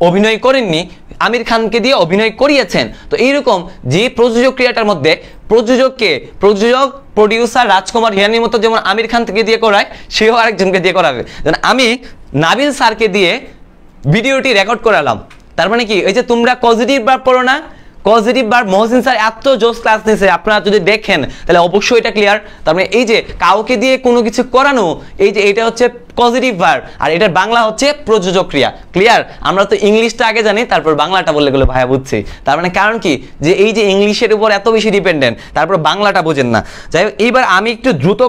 অভিনয় করেননি, আমির খানকে দিয়ে অভিনয় করিয়েছেন। তো এইরকম যে প্রযোজক ক্রিয়াটার মধ্যে প্রযোজককে প্রযোজক প্রডিউসার রাজকুমার হিরানির মতো যেমন আমির খান থেকে দিয়ে করায়, সেও আরেকজনকে দিয়ে করাবে। যেন আমি নাবিল স্যারকে দিয়ে ভিডিওটি রেকর্ড করালাম। তার মানে কি, এই যে তোমরা পজিটিভ বার পড়ো না, পজিটিভ বার মহসিন স্যার এত জোস ক্লাস নিয়েছে, আপনারা যদি দেখেন তাহলে অবশ্যই এটা ক্লিয়ার। তার মানে এই যে কাউকে দিয়ে কোনো কিছু করানো, এই যে এটা হচ্ছে পজিটিভ ভার্ব, আর এটার বাংলা হচ্ছে প্রযোজক ক্রিয়া। ক্লিয়ার? আমরা তো ইংলিশটা আগে জানি, তারপর বাংলাটা বললে গেলো ভাইয়া বুঝছি। তার মানে কারণ কি, যে এই যে ইংলিশের উপর এত বেশি ডিপেন্ডেন্ট, তারপর বাংলাটা বোঝেন না। যাই হোক, এইবার আমি একটু দ্রুত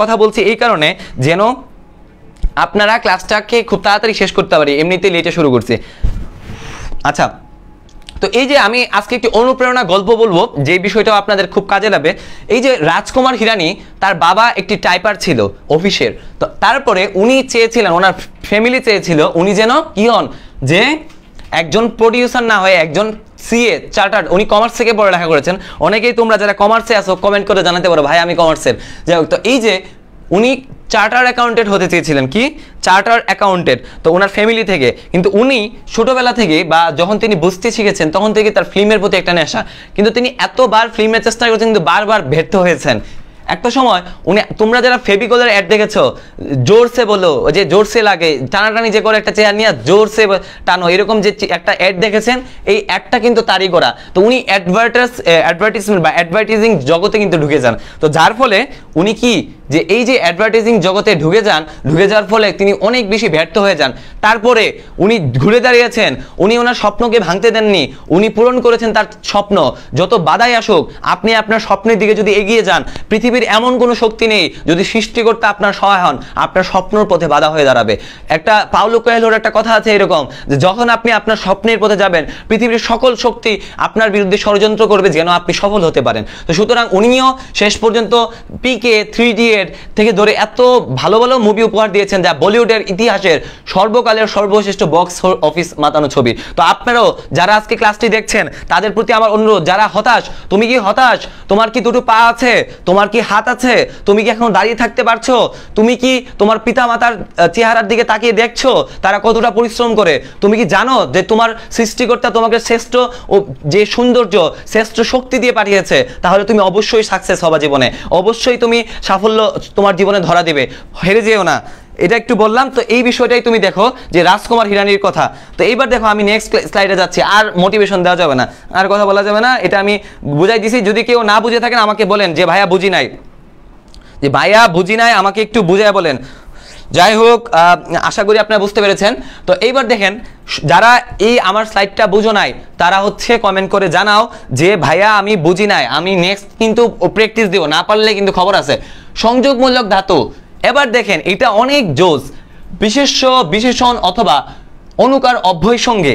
কথা বলছি এই কারণে যেন আপনারা ক্লাসটাকে খুব তাড়াতাড়ি শেষ করতে পারি, এমনিতেই লেটে শুরু করছি। আচ্ছা, তো এই যে আমি আজকে একটি অনুপ্রেরণা গল্প বলবো, যে বিষয়টাও আপনাদের খুব কাজে লাগবে। এই যে রাজকুমার হিরানি, তার বাবা একটি টাইপার ছিল অফিসের। তো তারপরে উনি চেয়েছিলেন, ওনার ফ্যামিলি চেয়েছিল উনি যেন কি হন, যে একজন প্রডিউসার না হয়ে একজন সিএ চার্টার্ড। উনি কমার্স থেকে পড়ালেখা করেছেন। অনেকেই তোমরা যারা কমার্সে আসো কমেন্ট করে জানাতে পারো, ভাই আমি কমার্সের। যাই হোক, তো এই যে উনি চার্টার অ্যাকাউন্টেন্ট হতে চেয়েছিলেন, কি চার্টার অ্যাকাউন্টেন্ট, তো ওনার ফ্যামিলি থেকে। কিন্তু উনি ছোটোবেলা থেকে বা যখন তিনি বুঝতে শিখেছেন তখন থেকে তার ফিল্মের প্রতি একটা নেশা। কিন্তু তিনি এতবার ফিল্মের চেষ্টা করেছেন কিন্তু বারবার ব্যর্থ হয়েছেন। একটা সময় উনি, তোমরা যারা ফেভিকলের অ্যাড দেখেছো, জোরসে বলো, যে জোরসে লাগে, টানাটানি যে করে একটা চেয়ার নিয়ে জোরসে টানো, এরকম যে একটা অ্যাড দেখেছেন, এই অ্যাডটা কিন্তু তারই করা। তো উনি অ্যাডভার্টাইজ অ্যাডভার্টাইজমেন্ট বা অ্যাডভার্টাইজিং জগতে কিন্তু ঢুকে যান। তো যার ফলে উনি কি, যে এই যে অ্যাডভার্টাইজিং জগতে ঢুকে যান, ঢুকে যাওয়ার ফলে তিনি অনেক বেশি ব্যর্থ হয়ে যান। তারপরে উনি ঘুরে দাঁড়িয়েছেন, উনি ওনার স্বপ্নকে ভাঙতে দেননি, উনি পূরণ করেছেন তার স্বপ্ন। যত বাধাই আসুক আপনি আপনার স্বপ্নের দিকে যদি এগিয়ে যান, পৃথিবীর এমন কোনো শক্তি নেই যদি সৃষ্টিকর্তা আপনার সহায় হন, আপনার স্বপ্নর পথে বাধা হয়ে দাঁড়াবে। একটা পাওলো কোয়েলোর একটা কথা আছে এরকম, যে যখন আপনি আপনার স্বপ্নের পথে যাবেন পৃথিবীর সকল শক্তি আপনার বিরুদ্ধে ষড়যন্ত্র করবে যেন আপনি সফল হতে পারেন। তো সুতরাং উনিও শেষ পর্যন্ত পি के थ्री इडियट থেকে ধরে এত ভালো ভালো মুভি উপহার দিয়েছেন যা বলিউডের ইতিহাসের সর্বকালের সর্বশ্রেষ্ঠ বক্স অফিস মাতানো ছবি। তো আপনারাও যারা আজকে ক্লাসটি দেখছেন তাদের প্রতি আমার অনুরোধ, যারা হতাশ, তুমি কি হতাশ? তোমার কি দুটো পা আছে? তোমার কি হাত আছে? তুমি কি এখন দাঁড়িয়ে থাকতে পারছো? তুমি কি তোমার পিতামাতার চেহারার দিকে তাকিয়ে দেখছো তারা কতটা পরিশ্রম করে? তুমি কি জানো যে তোমার সৃষ্টিকর্তা তোমাকে শ্রেষ্ঠ ও যে সৌন্দর্য শ্রেষ্ঠ শক্তি দিয়ে পাঠিয়েছে? তাহলে তুমি অবশ্যই সাকসেস হবা জীবনে, অবশ্যই তুমি সাফল্য তোমার জীবনে ধরা দেবে, হেরে যেও না। এটা একটু বললাম। তো এই বিষয়টাই তুমি দেখো যে রাজকুমার হিরানির কথা। তো এইবার দেখো আমি নেক্সট স্লাইডে যাচ্ছি, আর মোটিভেশন দেওয়া যাবে না, আর কথা বলা যাবে না, এটা আমি বুঝাই দিছি। যদি কেউ না বুঝে থাকেন আমাকে বলেন যে ভাইয়া বুঝি নাই, যে ভাইয়া বুঝি নাই আমাকে একটু বুঝায় বলেন। যাই হোক, আশা করি আপনারা বুঝতে পেরেছেন। তো এইবার দেখেন, যারা এই আমার স্লাইডটা বুঝো নাই তারা হচ্ছে কমেন্ট করে জানাও যে ভাইয়া আমি বুঝি নাই, আমি নেক্সট কিন্তু প্র্যাকটিস দেব, না পারলে কিন্তু খবর আছে। সংযোগমূলক ধাতু, এবার দেখেন এটা অনেক জোস। বিশেষ্য, বিশেষণ অথবা অনুকার অব্যয় সঙ্গে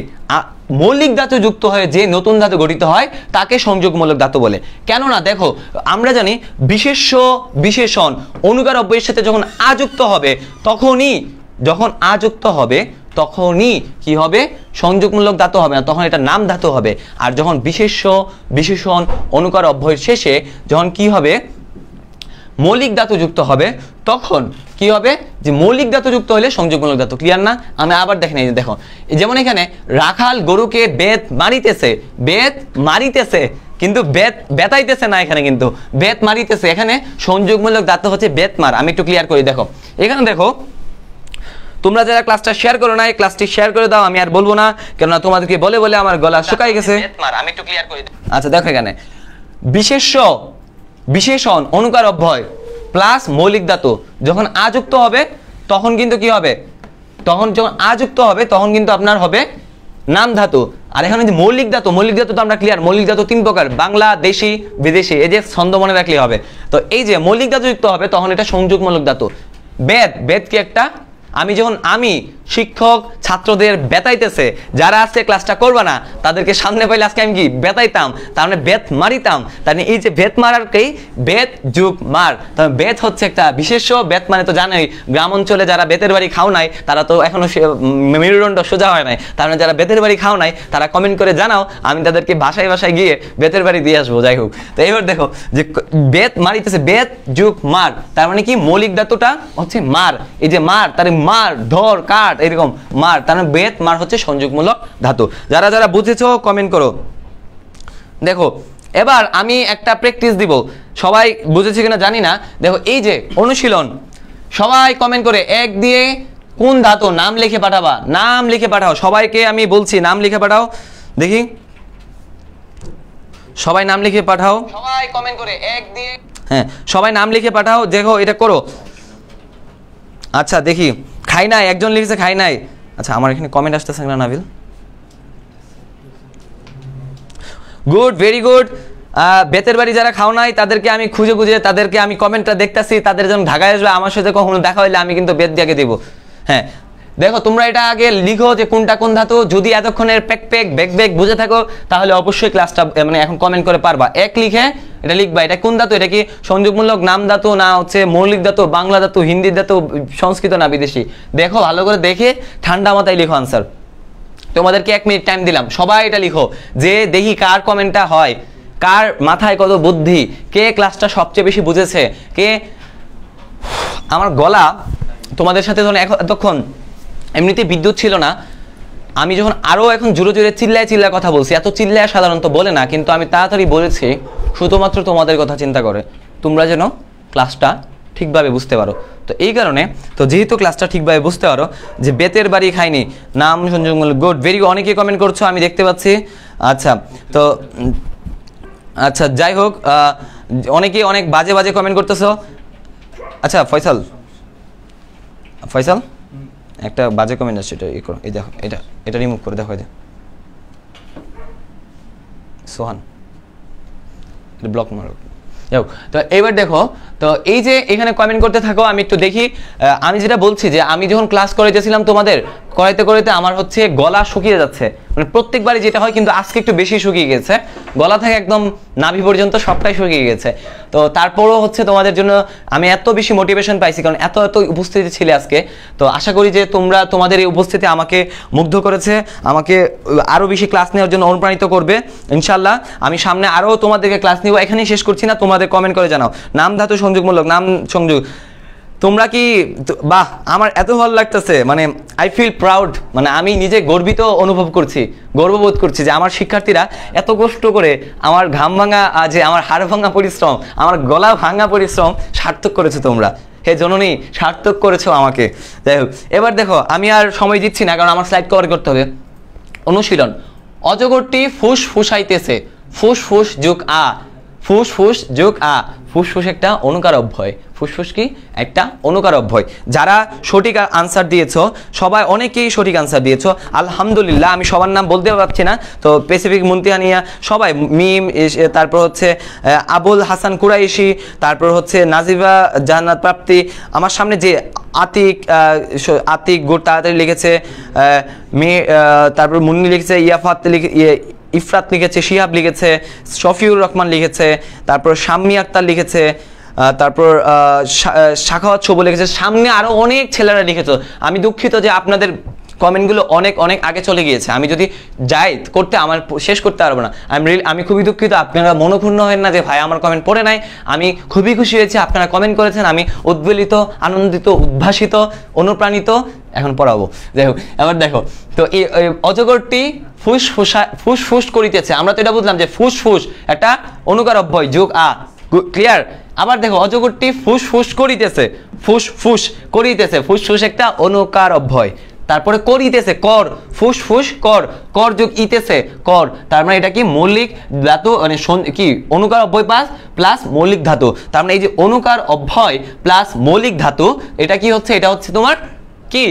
মৌলিক ধাতু যুক্ত হয়ে যে নতুন ধাতু গঠিত হয় তাকে সংযোগমূলক ধাতু বলে। কেননা দেখো আমরা জানি বিশেষ্য, বিশেষণ অনুকার অব্যয়ের সাথে যখন আযুক্ত হবে তখনই, যখন আযুক্ত হবে তখনই কি হবে? সংযোগমূলক ধাতু হবে না, তখন এটা নাম ধাতু হবে। আর যখন বিশেষ্য, বিশেষণ অনুকার অব্যয়ের শেষে যখন কি হবে? মৌলিক ধাতু যুক্ত হবে, তখন কি হবে? যে মৌলিক ধাতু যুক্ত হলে সংযোগমূলক ধাতু। ক্লিয়ার না? আমি আবার দেখেন, এই দেখো, যেমন এখানে রাখাল গরুকে বেত মারিতেছে, বেত মারিতেছে কিন্তু বেত বেতাইতেছে না, এখানে কিন্তু বেত মারিতেছে। এখানে সংযোগমূলক ধাতু হচ্ছে বেতমার। আমি একটু ক্লিয়ার করি, দেখো এখানে দেখো। তোমরা যারা ক্লাসটা শেয়ার করো না, এই ক্লাসটি শেয়ার করে দাও, আমি আর বলবো না, কেননা তোমাদেরকে বলে বলে আমার গলা শুকাই গেছে। আমি একটু ক্লিয়ার করি। আচ্ছা দেখো, এখানে বিশেষ্য, বিশেষণ অনুকার অব্যয় প্লাস মৌলিক ধাতু যখন আযুক্ত হবে তখন কিন্তু কি হবে? তখন যখন আযুক্ত হবে তখন কিন্তু আপনার হবে নাম ধাতু। আর এখানে যে মৌলিক ধাতু, মৌলিক ধাতু তো আমরা ক্লিয়ার, মৌলিক ধাতু তিন প্রকার, বাংলা, দেশি, বিদেশি। এই যে ছন্দ মনে রাখলে হবে। তো এই যে মৌলিক ধাতু যুক্ত হবে তখন এটা সংযোগমূলক ধাতু। বেদ, বেদ কি একটা? আমি যখন আমি শিক্ষক ছাত্রদের বেতাইতেছে, যারা আজকে ক্লাসটা করবে না তাদেরকে সামনে পাইলে আজকে আমি কি বেতাইতাম, তার মানে বেত মারিতাম। তার মানে এই যে বেত মারারকেই বেত যুগ মার। তাহলে বেত হচ্ছে একটা বিশেষ্য, বেত মানে তো জানোই, গ্রাম অঞ্চলে যারা বেতের বাড়ি খাও নাই তারা তো এখনো মেরুদণ্ড সোজা হয় নাই। তার মানে যারা বেতের বাড়ি খাও নাই তারা কমেন্ট করে জানাও, আমি তাদেরকে ভাষায় ভাষায় গিয়ে বেতের বাড়ি দিয়ে আসবো। যাই হোক, তো এবার দেখো যে বেত মারিতেছে, বেত যুগ মার, তার মানে কি? মৌলিক ধাতুটা হচ্ছে মার। এই যে মার, তার মার, ধর, কাট, এরকম মার, তার মানে বেত মার হচ্ছে সংযোগমূলক ধাতু। যারা যারা বুঝেছো কমেন্ট করো। দেখো এবার আমি একটা প্র্যাকটিস দিব, সবাই বুঝেছে কিনা জানি না। দেখো এই যে অনুশীলন, সবাই কমেন্ট করে এক দিয়ে কোন ধাতু নাম লিখে পাঠাবা, নাম লিখে পাঠাও। সবাইকে আমি বলছি নাম লিখে পাঠাও, দেখি সবাই নাম লিখে পাঠাও। সবাই কমেন্ট করে এক দিয়ে, হ্যাঁ সবাই নাম লিখে পাঠাও। দেখো এটা করো। আচ্ছা দেখি, খাই নাই একজন লিখেছে, খাই নাই। আচ্ছা আমার এখানে কমেন্ট আসতেছে না, নাবিল গুড, ভেরি গুড। বেতের বাড়ি যারা খাও নাই তাদেরকে আমি খুঁজে খুঁজে তাদেরকে আমি কমেন্টটা দেখতেছি, তাদের যখন ঢাকায় আসবে আমার সাথে কখনো দেখা হইলে আমি কিন্তু বেত দিয়ে দেবো। হ্যাঁ দেখো তোমরা এটা আগে লিখো যে কোনটা কোন ধাতু। যদি এতক্ষণের প্যাক প্যাক ব্যাক ব্যাক বুঝে থাকো তাহলে অবশ্যই ক্লাসটা মানে এখন কমেন্ট করে পারবা। এক লিখে এটা লিখবা, এটা কোন ধাতু, এটা কি সংযোগমূলক নাম ধাতু, না হচ্ছে মৌলিক ধাতু, বাংলা ধাতু, হিন্দি ধাতু, সংস্কৃত, না বিদেশি। দেখো ভালো করে দেখে ঠান্ডা মাথায় লিখো আনসার। তোমাদেরকে এক মিনিট টাইম দিলাম, সবাই এটা লিখো যে দেখি কার কমেন্টটা হয়, কার মাথায় কত বুদ্ধি, কে ক্লাসটা সবচেয়ে বেশি বুঝেছে, কে। আমার গলা তোমাদের সাথে ধরুন এতক্ষণ এমনিতে বিদ্যুৎ ছিল না, আমি যখন আরও এখন জোরে জোরে চিল্লায় চিল্লায় কথা বলছি, এত চিল্লায় সাধারণত বলে না, কিন্তু আমি তাড়াতাড়ি বলেছি শুধুমাত্র তোমাদের কথা চিন্তা করে, তোমরা যেন ক্লাসটা ঠিকভাবে বুঝতে পারো। তো এই কারণে, তো যেহেতু ক্লাসটা ঠিকভাবে বুঝতে পারো যে বেতের বাড়ি খাইনি নাম সংযোগমূলক, গুড ভেরি গুড। অনেকেই কমেন্ট করছো আমি দেখতে পাচ্ছি। আচ্ছা তো আচ্ছা যাই হোক, অনেকেই অনেক বাজে বাজে কমেন্ট করতেছো। আচ্ছা ফয়সাল, ফয়সাল একটা বাজে কমেন্ট আসছে, এটা ই করো, এই দেখো এটা, এটা রিমুভ করে দেখো। এটা সোহান, এটা ব্লক মারো। যাও তো এইবার দেখো, তো এই যে এখানে কমেন্ট করতে থাকো, আমি একটু দেখি। আমি যেটা বলছি যে আমি যখন ক্লাস করাইতেছিলাম তোমাদের, করাইতে করাইতে আমার হচ্ছে গলা শুকিয়ে যাচ্ছে, মানে প্রত্যেকবারই যেটা হয়, কিন্তু আজকে একটু বেশি শুকিয়ে গেছে, গলা থেকে একদম নাভি পর্যন্ত সবটাই শুকিয়ে গেছে। তো তারপরও হচ্ছে তোমাদের জন্য আমি এত বেশি মোটিভেশন পাইছি কারণ এত এত উপস্থিতি ছিল আজকে। তো আশা করি যে তোমরা তোমাদের এই উপস্থিতি আমাকে মুগ্ধ করেছে, আমাকে আরও বেশি ক্লাস নেওয়ার জন্য অনুপ্রাণিত করবে ইনশাল্লাহ। আমি সামনে আরও তোমাদেরকে ক্লাস নিব, এখানেই শেষ করছি না, তোমাদের কমেন্ট করে জানাও নাম ধাতু সংযোগমূলক নাম সংযোগ তোমরা কি, বাহ আমার এত ভালো লাগতেছে, মানে আই ফিল প্রাউড, মানে আমি নিজে গর্বিত অনুভব করছি, গর্ববোধ করছি যে আমার শিক্ষার্থীরা এত কষ্ট করে আমার ঘাম ভাঙা, যে আমার হাড় ভাঙা পরিশ্রম, আমার গলা ভাঙা পরিশ্রম সার্থক করেছো তোমরা, হে জননী সার্থক করেছো আমাকে। যাই হোক, এবার দেখো আমি আর সময় দিচ্ছি না কারণ আমার স্লাইড কভার করতে হবে। অনুশীলন, অজগরটি ফুস ফুসাইতেছে, ফুস ফুস যোগ আ, ফুস ফুস যোগ আ, ফুসফুস একটা অনুকার অভ্যয়, ফুসফুস কি একটা অনুকার অভ্যয়। যারা সঠিক আনসার দিয়েছো সবাই, অনেকেই সঠিক আনসার দিয়েছো আলহামদুলিল্লাহ, আমি সবার নাম বলতে পারছি না। তো পেসিফিক মুন্তিয়ানিয়া সবাই, মিম, তারপর হচ্ছে আবুল হাসান কুরাইশি, তারপর হচ্ছে নাজিবা জান্নাত প্রাপ্তি, আমার সামনে যে আতিক আতিক গুড় তাড়াতাড়ি লিখেছে, মে তারপর মুন্নি লিখেছে, ইয়াফাত লিখে ইফরাত লিখেছে, শিহাব লিখেছে, শফিউর রহমান লিখেছে, তারপর শাম্মী আক্তার লিখেছে, তারপর শাখাওয়াত শোভ লিখেছে, সামনে আরও অনেক ছেলেরা লিখেছে। আমি দুঃখিত যে আপনাদের কমেন্টগুলো অনেক অনেক আগে চলে গিয়েছে, আমি যদি যাই করতে আমার শেষ করতে পারবো না, আমি রিল আমি খুবই দুঃখিত। আপনারা মনোক্ষুণ্ণ হন না যে ভাই আমার কমেন্ট পড়ে নাই, আমি খুবই খুশি হয়েছি আপনারা কমেন্ট করেছেন, আমি উদ্বেলিত, আনন্দিত, উদ্ভাসিত, অনুপ্রাণিত। এখন পড়াবো, যাই হোক। এবার দেখো, তো এই অজগরটি ফুস ফুসা ফুস ফুস করিতেছে, আমরা তো এটা বুঝলাম যে ফুস ফুস একটা অনুকার অব্যয় যোগ আ, ক্লিয়ার। আবার দেখো, অজগরটি ফুস ফুস করিতেছে, ফুস ফুস করিতেছে, ফুস ফুস একটা অনুকার অব্যয়, তারপরে করিতেছে কর, ফুস ফুস কর, কর যোগ ইতেছে কর, তার মানে এটা কি মৌলিক ধাতু, মানে কি অনুকার অব্যয় পাস প্লাস মৌলিক ধাতু, তার মানে এই যে অনুকার অব্যয় প্লাস মৌলিক ধাতু এটা কি হচ্ছে, এটা হচ্ছে তোমার কি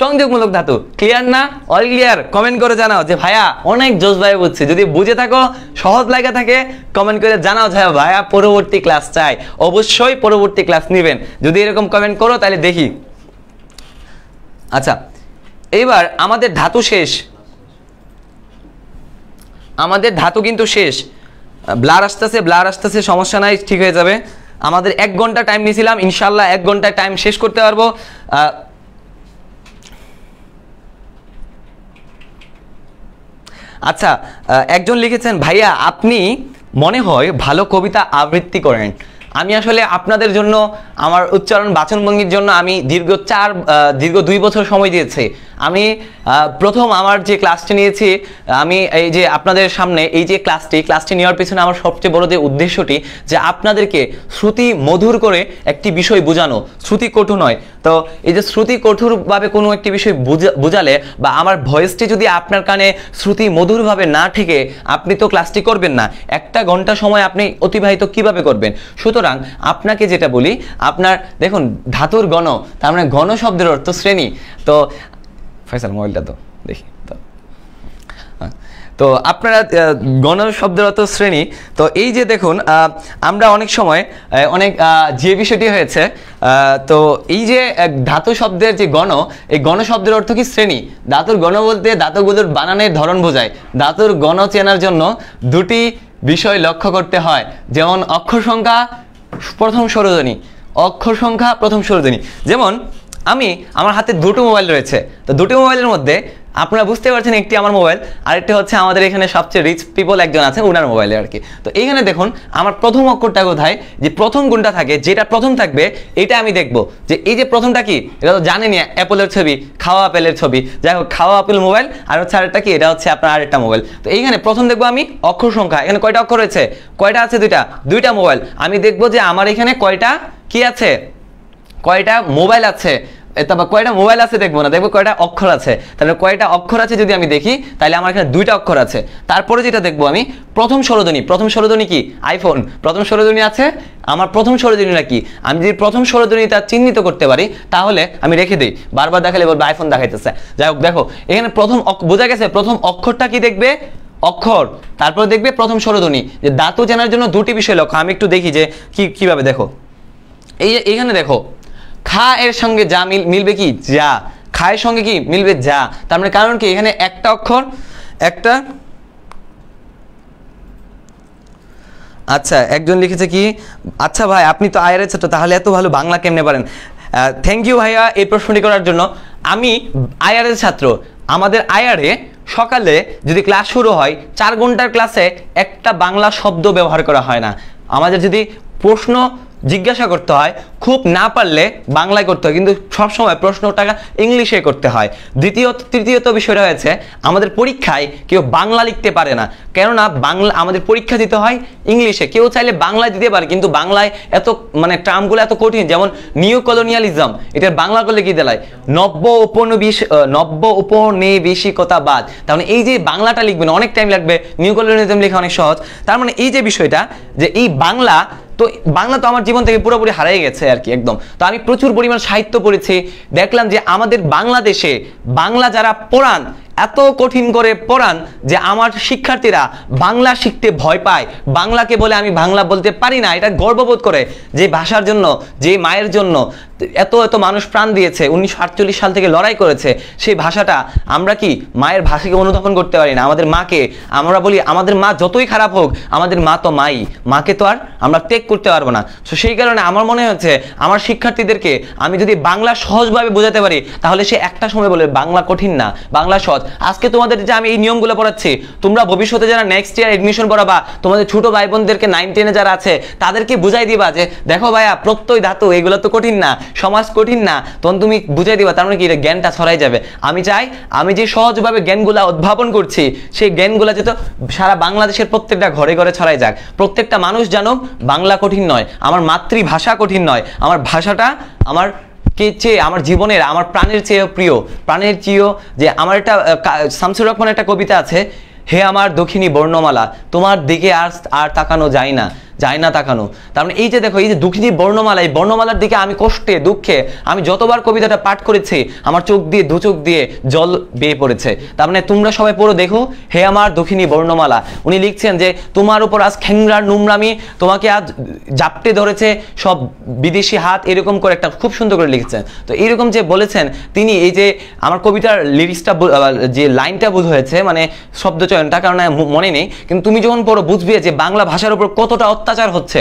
সংযোগমূলক ধাতু। ক্লিয়ার না? All clear? কমেন্ট করে জানাও যে ভাইয়া অনেক জোস ভাই বুঝছে, যদি বুঝে থাকো সহজ লাগে থাকে কমেন্ট করে জানাও যে ভাইয়া পরবর্তী ক্লাস চাই, অবশ্যই পরবর্তী ক্লাস নেবেন যদি এরকম কমেন্ট করো তাহলে দেখি। আচ্ছা, এবার আমাদের ধাতু শেষ, আমাদের ধাতু কিন্তু শেষ, ব্লার আসতেছে ব্লার আসতেছে সমস্যা নাই, ঠিক হয়ে যাবে। আমাদের এক ঘন্টা টাইম নিয়েছিলাম, ইনশাল্লাহ এক ঘন্টা টাইম শেষ করতে পারবো। আচ্ছা, একজন লিখেছেন ভাইয়া আপনি মনে হয় ভালো কবিতা আবৃত্তি করেন। আমি আসলে আপনাদের জন্য, আমার উচ্চারণ বাচনভঙ্গির জন্য আমি দীর্ঘ চার দীর্ঘ দুই বছর সময় দিয়েছি। আমি প্রথম আমার যে ক্লাসটি নিয়েছি, আমি এই যে আপনাদের সামনে এই যে ক্লাসটি ক্লাসটি নেওয়ার পিছনে আমার সবচেয়ে বড় যে উদ্দেশ্যটি, যে আপনাদেরকে শ্রুতি মধুর করে একটি বিষয় বোঝানো, শ্রুতি কঠোর নয়। তো এই যে শ্রুতি কঠোরভাবে কোনো একটি বিষয় বোঝালে বা আমার ভয়েসটি যদি আপনার কানে শ্রুতি মধুরভাবে না ঠেকে আপনি তো ক্লাসটি করবেন না, একটা ঘন্টা সময় আপনি অতিবাহিত কিভাবে করবেন। সুতরাং আপনাকে যেটা বলি, আপনার দেখুন ধাতুর গণ, তার মানে গণ শব্দের অর্থ শ্রেণী। তো ফয়সাল মোবাইলটা তো দেখি, তো তো আপনারা গণ শব্দের অর্থ শ্রেণী। তো এই যে দেখুন, আমরা অনেক সময় অনেক যে বিষয়টি হয়েছে, তো এই যে ধাতু শব্দের যে গণ, এই গণ শব্দের অর্থ কি শ্রেণী। ধাতুর গণ বলতে ধাতুগুলোর বানানের ধরন বোঝায়। ধাতুর গণ চেনার জন্য দুটি বিষয় লক্ষ্য করতে হয়, যেমন অক্ষর সংখ্যা প্রথম স্বরধ্বনি, অক্ষর সংখ্যা প্রথম স্বরধ্বনি। যেমন আমি আমার হাতে দুটো মোবাইল রয়েছে, তো দুটো মোবাইলের মধ্যে আপনারা বুঝতে পারছেন একটি আমার মোবাইল, আরেকটি হচ্ছে আমাদের এখানে সবচেয়ে রিচ পিপল একজন আছেন ওনার মোবাইলে আর কি। তো এখানে দেখুন আমার প্রথম অক্ষরটা কোথায়, যে প্রথম গুণটা থাকে, যেটা প্রথম থাকবে এটা আমি দেখব যে এই যে প্রথমটা কি, এটা তো জানেনি, অ্যাপলের ছবি, খাওয়া আপেলের ছবি, যাই হোক খাওয়া আপেল মোবাইল, আর হচ্ছে আরেকটা কি, এটা হচ্ছে আপনার আরেকটা মোবাইল। তো এইখানে প্রথম দেখবো আমি অক্ষর সংখ্যা, এখানে কয়টা অক্ষর রয়েছে, কয়টা আছে, দুইটা, দুইটা মোবাইল। আমি দেখব যে আমার এখানে কয়টা কি আছে, কয়টা মোবাইল আছে, তারপর কয়টা মোবাইল আছে দেখবো না, দেখবো কয়টা অক্ষর আছে। তাহলে কয়টা অক্ষর আছে যদি আমি দেখি তাহলে আমার এখানে দুইটা অক্ষর আছে। তারপরে যেটা দেখবো আমি প্রথম স্বরধ্বনি, প্রথম স্বরধ্বনি কি আইফোন, প্রথম স্বরধ্বনি আছে, আমার প্রথম স্বরধ্বনিটা কি, আমি যদি প্রথম স্বরধ্বনিটা চিহ্নিত করতে পারি তাহলে আমি রেখে দিই, বারবার দেখালে বলবো আইফোন দেখাইতেছে। যাই হোক দেখো এখানে প্রথম বোঝা গেছে প্রথম অক্ষরটা কি দেখবে, অক্ষর, তারপরে দেখবে প্রথম স্বরধ্বনি। যে ধাতু জানার জন্য দুটি বিষয় লক্ষ্য, আমি একটু দেখি যে কি কিভাবে। দেখো এই এখানে দেখো খা এর সঙ্গে যা মিল মিলবে কি যা, খায়ের সঙ্গে কি মিলবে যা, তার মানে কারণ কি এখানে একটা অক্ষর, একটা আচ্ছা একজন লিখেছে কি আচ্ছা ভাই আপনি তো আইআরের ছাত্র তাহলে এত ভালো বাংলা কেমনে পারেন থ্যাংক ইউ ভাইয়া এই প্রশ্নটি করার জন্য আমি আইআরের ছাত্র আমাদের আইআরে সকালে যদি ক্লাস শুরু হয় চার ঘন্টার ক্লাসে একটা বাংলা শব্দ ব্যবহার করা হয় না আমাদের যদি প্রশ্ন জিজ্ঞাসা করতে হয় খুব না পারলে বাংলায় করতে হয় কিন্তু সব সময় প্রশ্নটা ইংলিশে করতে হয় দ্বিতীয়ত তৃতীয়ত বিষয় হয়েছে আমাদের পরীক্ষায় কেউ বাংলা লিখতে পারে না কেন না বাংলা আমাদের পরীক্ষা দিতে হয় ইংলিশে কেউ চাইলে বাংলায় দিতে পারে কিন্তু বাংলায় এত মানে টার্মগুলো এত কঠিন যেমন নিউ কলোনিয়ালিজম এটার বাংলা করলে কি দেলায় নব্য উপনিবেশ নব্য উপনিবেশিকতাবাদ তাহলে এই যে বাংলাটা লিখবেন অনেক টাইম লাগবে নিউ কলোনিয়ালিজম লেখা অনেক সহজ তার মানে এই যে বিষয়টা যে এই বাংলা তো বাংলা তো আমার জীবন থেকে পুরোপুরি হারিয়ে গেছে আর কি একদম তো আমি প্রচুর পরিমাণ সাহিত্য পড়েছি দেখলাম যে আমাদের বাংলাদেশে বাংলা যারা পড়ান এত কঠিন করে পড়ান যে আমার শিক্ষার্থীরা বাংলা শিখতে ভয় পায় বাংলাকে বলে আমি বাংলা বলতে পারি না এটা গর্ববোধ করে যে ভাষার জন্য যে মায়ের জন্য এত এত মানুষ প্রাণ দিয়েছে উনিশশো আটচল্লিশ সাল থেকে লড়াই করেছে সেই ভাষাটা আমরা কি মায়ের ভাষাকে অনুধাবন করতে পারি না আমাদের মাকে আমরা বলি আমাদের মা যতই খারাপ হোক আমাদের মা তো মাই মাকে তো আর আমরা ত্যাগ করতে পারবো না তো সেই কারণে আমার মনে হচ্ছে আমার শিক্ষার্থীদেরকে আমি যদি বাংলা সহজভাবে বোঝাতে পারি তাহলে সে একটা সময় বলে বাংলা কঠিন না বাংলা সহজ আজকে তোমাদের যে আমি এই নিয়মগুলো পড়াচ্ছি তোমরা ভবিষ্যতে যারা নেক্সট ইয়ার এডমিশন পড়াবা তোমাদের ছোট ভাই বোনদেরকে নাইন টেনে যারা আছে তাদেরকে বুঝাই দিবা যে দেখো ভাইয়া প্রত্যয় ধাতু এগুলো তো কঠিন না সমাজ কঠিন না তখন তুমি বুঝাই দিবা তার মানে কি এটা জ্ঞানটা ছড়াই যাবে আমি চাই আমি যে সহজভাবে জ্ঞানগুলো উদ্ভাবন করছি সেই জ্ঞানগুলো যেন সারা বাংলাদেশের প্রত্যেকটা ঘরে ঘরে ছড়াই যাক প্রত্যেকটা মানুষ জানুক বাংলা কঠিন নয় আমার মাতৃভাষা কঠিন নয় আমার ভাষাটা আমার কে চেয়ে আমার জীবনের আমার প্রাণের চেয়েও প্রিয় প্রাণের চেয়েও যে আমার একটা শামসুর রহমানের একটা কবিতা আছে হে আমার দক্ষিণী বর্ণমালা তোমার দিকে আর আর তাকানো যায় না যায় না তাকানো তার মানে এই যে দেখো এই যে দক্ষিণী বর্ণমালা এই বর্ণমালার দিকে আমি কষ্টে দুঃখে আমি যতবার কবিতাটা পাঠ করেছি আমার চোখ দিয়ে দু চোখ দিয়ে জল বেয়ে পড়েছে তার মানে তোমরা সবাই পড়ো দেখো হে আমার দক্ষিণী বর্ণমালা উনি লিখছেন যে তোমার উপর আজ খেংরার নুমরামি তোমাকে আজ জাপটে ধরেছে সব বিদেশি হাত এরকম করে একটা খুব সুন্দর করে লিখেছেন তো এইরকম যে বলেছেন তিনি এই যে আমার কবিতার লিরিক্সটা যে লাইনটা বোধ হয়েছে মানে শব্দচয়নটা কারণ মনে নেই কিন্তু তুমি যখন পড়ো বুঝবে যে বাংলা ভাষার উপর কতটা অত্যাচার হচ্ছে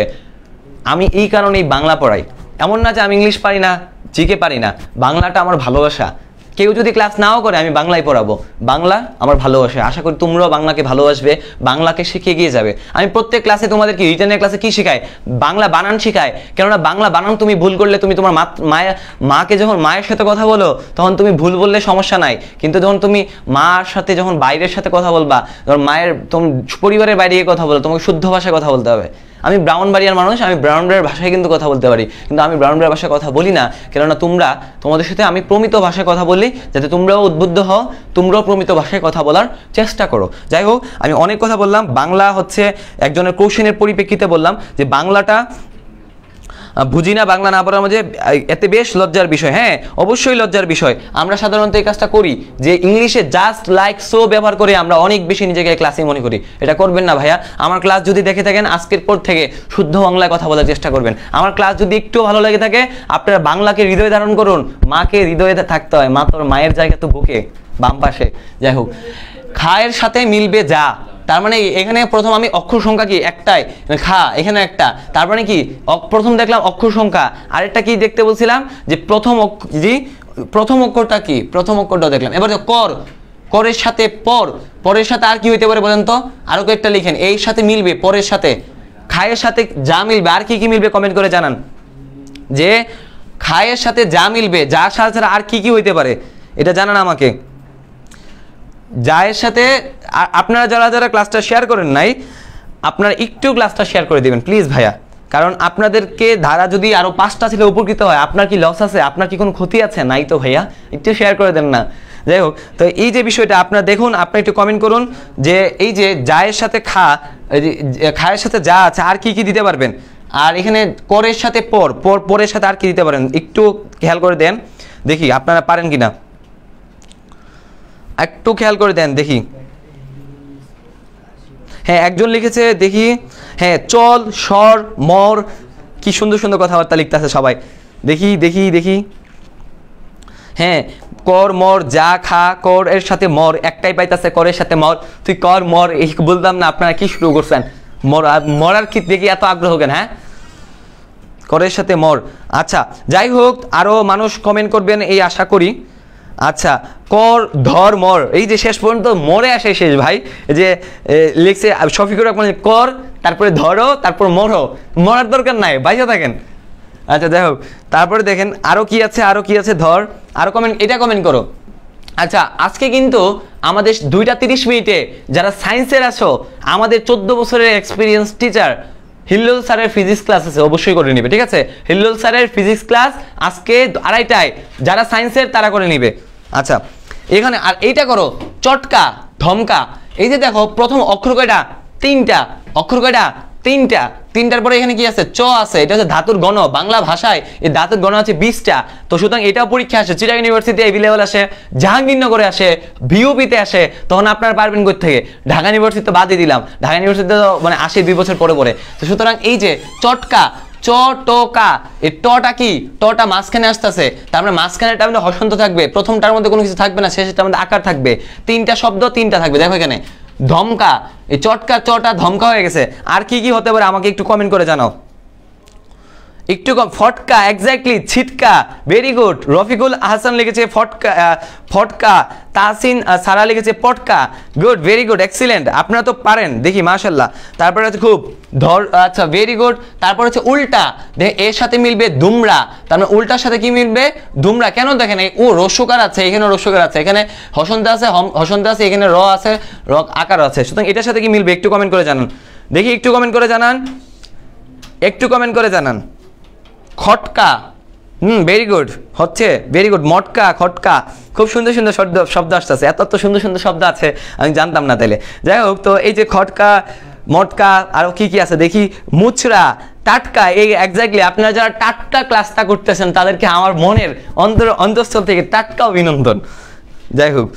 আমি এই কারণেই বাংলা পড়াই এমন না যে আমি ইংলিশ পারি না জিকে পারি না বাংলাটা আমার ভালোবাসা কেউ যদি ক্লাস নাও করে আমি বাংলায় পড়াবো বাংলা আমার ভালোবাসা আশা করি তোমরাও বাংলাকে ভালোবাসবে বাংলাকে শিখে গিয়ে যাবে আমি প্রত্যেক ক্লাসে তোমাদেরকে রিটার্নের ক্লাসে কি শেখাই বাংলা বানান শেখাই কেননা বাংলা বানান তুমি ভুল করলে তুমি তোমার মায়ের মাকে যখন মায়ের সাথে কথা বলো তখন তুমি ভুল বললে সমস্যা নাই কিন্তু যখন তুমি মার সাথে যখন বাইরের সাথে কথা বলবা যখন মায়ের তোমার পরিবারের বাইরে গিয়ে কথা বলো তোমাকে শুদ্ধ ভাষায় কথা বলতে হবে আমি ব্রাহ্মণবাড়িয়ার মানুষ আমি ব্রাহ্মণবাড়িয়ার ভাষায় কিন্তু কথা বলতে পারি কিন্তু আমি ব্রাহ্মণবাড়িয়ার ভাষায় কথা বলি না কেননা তোমরা তোমাদের সাথে আমি প্রমিত ভাষায় কথা বলি যাতে তোমরাও উদ্বুদ্ধ হও তোমরাও প্রমিত ভাষায় কথা বলার চেষ্টা করো যাই হোক আমি অনেক কথা বললাম বাংলা হচ্ছে একজনের কোশ্চেনের পরিপ্রেক্ষিতে বললাম যে বাংলাটা বুঝি না বাংলা না পড়ার মাঝে এতে বেশ লজ্জার বিষয় হ্যাঁ অবশ্যই লজ্জার বিষয় আমরা সাধারণত এই কাজটা করি যে ইংলিশে জাস্ট লাইক সো ব্যবহার করে আমরা অনেক বেশি নিজেকে ক্লাসে মনে করি এটা করবেন না ভাইয়া আমার ক্লাস যদি দেখে থাকেন আজকের পর থেকে শুদ্ধ বাংলায় কথা বলার চেষ্টা করবেন আমার ক্লাস যদি একটু ভালো লাগে থাকে আপনারা বাংলাকে হৃদয়ে ধারণ করুন মাকে হৃদয়ে থাকতে হয় মা তোর মায়ের জায়গা তো বুকে বাম পাশে যাই হোক খায়ের সাথে মিলবে যা তার মানে এখানে প্রথম আমি অক্ষর সংখ্যা কি একটাই খা এখানে একটা তার মানে কি প্রথম দেখলাম অক্ষর সংখ্যা আরেকটা কি দেখতে বলছিলাম যে প্রথম জি প্রথম অক্ষরটা কি প্রথম অক্ষরটা দেখলাম এবার কর করের সাথে পর পরের সাথে আর কি হইতে পারে বলেন তো আরও কয়েকটা লিখেন এই সাথে মিলবে পরের সাথে খায়ের সাথে যা মিলবে আর কি কি মিলবে কমেন্ট করে জানান যে খায়ের সাথে যা মিলবে যার সাথে ছাড়া আর কি কি হইতে পারে এটা জানান আমাকে যায়ের সাথে আপনারা যারা যারা ক্লাসটা শেয়ার করেন নাই আপনারা একটু ক্লাসটা শেয়ার করে দেবেন প্লিজ ভাইয়া কারণ আপনাদেরকে ধারা যদি আরও পাঁচটা ছেলে উপকৃত হয় আপনার কি লস আছে আপনার কি কোনো ক্ষতি আছে নাই তো ভাইয়া একটু শেয়ার করে দেন না যাই হোক তো এই যে বিষয়টা আপনারা দেখুন আপনারা একটু কমেন্ট করুন যে এই যে যায়ের সাথে খা খায়ের সাথে যা আছে আর কি কি দিতে পারবেন আর এখানে করের সাথে পর পর পরের সাথে আর কি দিতে পারেন একটু খেয়াল করে দেন দেখি আপনারা পারেন কি না একটু খেয়াল করে দেন দেখি হ্যাঁ একজন লিখেছে দেখি হ্যাঁ চল সর মর কি সুন্দর সুন্দর কথাবার্তা লিখতে আছে সবাই দেখি দেখি দেখি হ্যাঁ कर मर जा खा कर एर साथे मर एकटाई पाइताछे कर एर साथे मर तुई कर मर एई बोललाम ना आपनारा कि शुरू करछेन मरार मरार कि देखि एत आग्रह केन हाँ कर साथे मर। अच्छा जाइ होक आरो मानुष कमेंट करबेन एई आशा करी। अच्छा कर धर मर এই যে শেষ পর্যন্ত মরে আসে শেষ ভাই যে লিখছে শফিকুর রহমান কর তারপরে ধরো তারপর মরো মরার দরকার নাই বাইজা থাকেন। আচ্ছা দেখো তারপরে দেখেন আরো কি আছে আরো কি আছে ধর আরো কমেন্ট এটা কমেন্ট করো। আচ্ছা আজকে কিন্তু আমাদের দুইটা তিরিশ মিনিটে যারা সায়েন্সের আছো আমাদের চোদ্দ বছরের experience teacher Hillol sir physics class अवश्य कर निबे ठीक है हिल्लोल सर फिजिक्स क्लास आज के आढ़ाईटाय जरा साइंसर तारा कर निबे। अच्छा एखाने आर एटा करो चटका धमका ये देखो प्रथम अक्षर कयटा तीनटा अक्षर कयटा तीनटा तीनटार पर एखाने कि आछे च आछे एटा हच्छे धातुर गण बांगला भाषाय ए धातुर गण आछे बीसटा तो सुतरां एटा परीक्षा आसे चिराग यूनिवर्सिटी अवेलेबल आसे जहांगीरनगरे आसे ভিওপি ते आसे तखन आपनारा पारबेन कोइ थेके ढाका यूनिवर्सिटी तो बादई दिलाम ढाका यूनिवर्सिटी तो माने आसे दुई बछर परे परे तो सुतरां एइ जे चटका चटका ए टटा कि टटा मासखाने आसतेছে তার মানে মাসখানেটা মানে হসন্ত থাকবে প্রথমটার মধ্যে কোনো কিছু থাকবে না শেষেরটার মধ্যে আকার থাকবে তিনটা শব্দ তিনটা থাকবে দেখো এখানে धमका चटका चटा धमका हो गए और की की होते पारे एक कमेंट कर जानाओ एक फटका एक्जैक्टली छिटका वेरी गुड रफिकुल हासान लिखे फटका फटका तासिन सारा लिखे पटका गुड वेरी गुड एक्सिलेंट अपना तो पारें देखी माशाल्लाह तारपर खूब धर अच्छा वेरी गुड तारपर हे उल्टा देखें एर साथे मिलबे दुमड़ा तार माने उल्टार साथे कि मिलबे दुमड़ा केन देखें ओ रस्यकार आछे एखाने रस्यकार आछे एखाने हसन्त आछे हसन्त आछे एखाने र आछे र आकार आछे सुतरां एटार साथे कि मिलबे एकटू कमेंट करे जानान देखी एकटू कमेंट करे जानान एकटू कमेंट करे जानान खटका hmm very good hey very good मटका खटका खूब सुंदर सुंदर शब्द शब्द आसते एत तो सुंदर सुंदर शब्द आछे आमी जानताम ना ताइले जाई होक तो ये खटका मटका और की की आछे देखी मुचरा टाटका ये एक्जैक्टली अपना जरा टाटका क्लासटा करतेछेन तादेरके आमार मनेर अंतर अंतःस्थल थेके टाटका अभिनंदन। जाई होक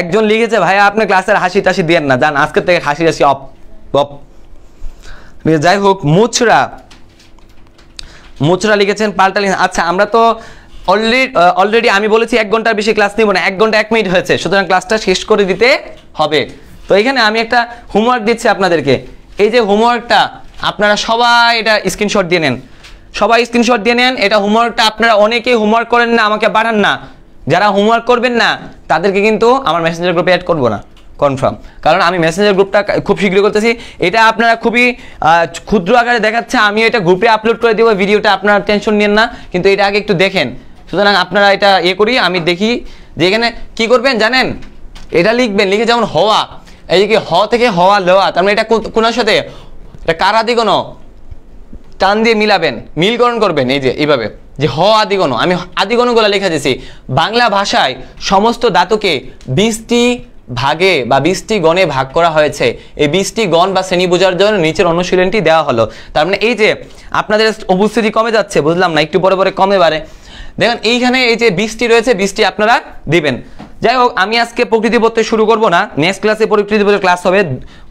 एकजन लिखेछे भाइया आपनि क्लासेर हासि टासि दियेन ना जान आजके थेके हासि हासि अफ अफ जाई होक मुचरा मुचरा लिखेছেন পাল্টা লিখেন। আচ্ছা আমরা তো অলরেডি অলরেডি আমি বলেছি এক ঘন্টার বেশি ক্লাস নিব না এক ঘন্টা এক মিনিট হয়েছে সুতরাং ক্লাসটা শেষ করে দিতে হবে। তো এখানে আমি একটা হোমওয়ার্ক দিচ্ছি আপনাদেরকে এই যে হোমওয়ার্কটা আপনারা সবাই এটা স্ক্রিনশট দিয়ে নেন সবাই স্ক্রিনশট দিয়ে নেন এটা হোমওয়ার্কটা আপনারা অনেকেই হোমওয়ার্ক করেন না আমাকে পাঠান না যারা হোমওয়ার্ক করবেন না তাদেরকে কিন্তু আমার মেসেঞ্জার গ্রুপে অ্যাড করব না कन्फार्म कारण आमी मेसेंजर ग्रुपटा खूब शीघ्र करतेछि एटा आपनारा खूबई क्षुद्र आकारे देखाच्छि आमी एटा ग्रुपे आपलोड करे देब भिडियोटा आपनारा टेंशन नियेन ना किन्तु एटा आगे एकटु देखें सुतरां आपनारा एटा ये करी आमी देखी जे एखाने कि करबेन जानेन एटा लिखबेन लिखे जेमन हवा एइदिके ह थेके हवा लवा तार माने एटा कोनार साथे एटा कार आदिगण टान दिये मिलाबेन मिलकरण करबेन एइ जे एइभाबे যে হ আদিগণ आमी आदिगणगुलो लेखा दियेछि बांगला भाषाय समस्त धातुके बीसटी भागे बा बीसटी गणे भाग करा हयेछे ए बीसटी गण बा श्रेणी बोझार जोन्नो नीचेर अनुशीलनटी देवा हलो तार माने एइ जे आपनादेर उपस्थिति कमे जाच्छे बुझलाम ना एकटु परे परे कमे बारे देखেন এইখানে এই যে बीसटी রয়েছে बीसटी আপনারা দিবেন। যাই হোক আমি আজকে প্রকৃতি পড়তে শুরু করব না নেক্সট ক্লাসে প্রকৃতি পড়ে ক্লাস হবে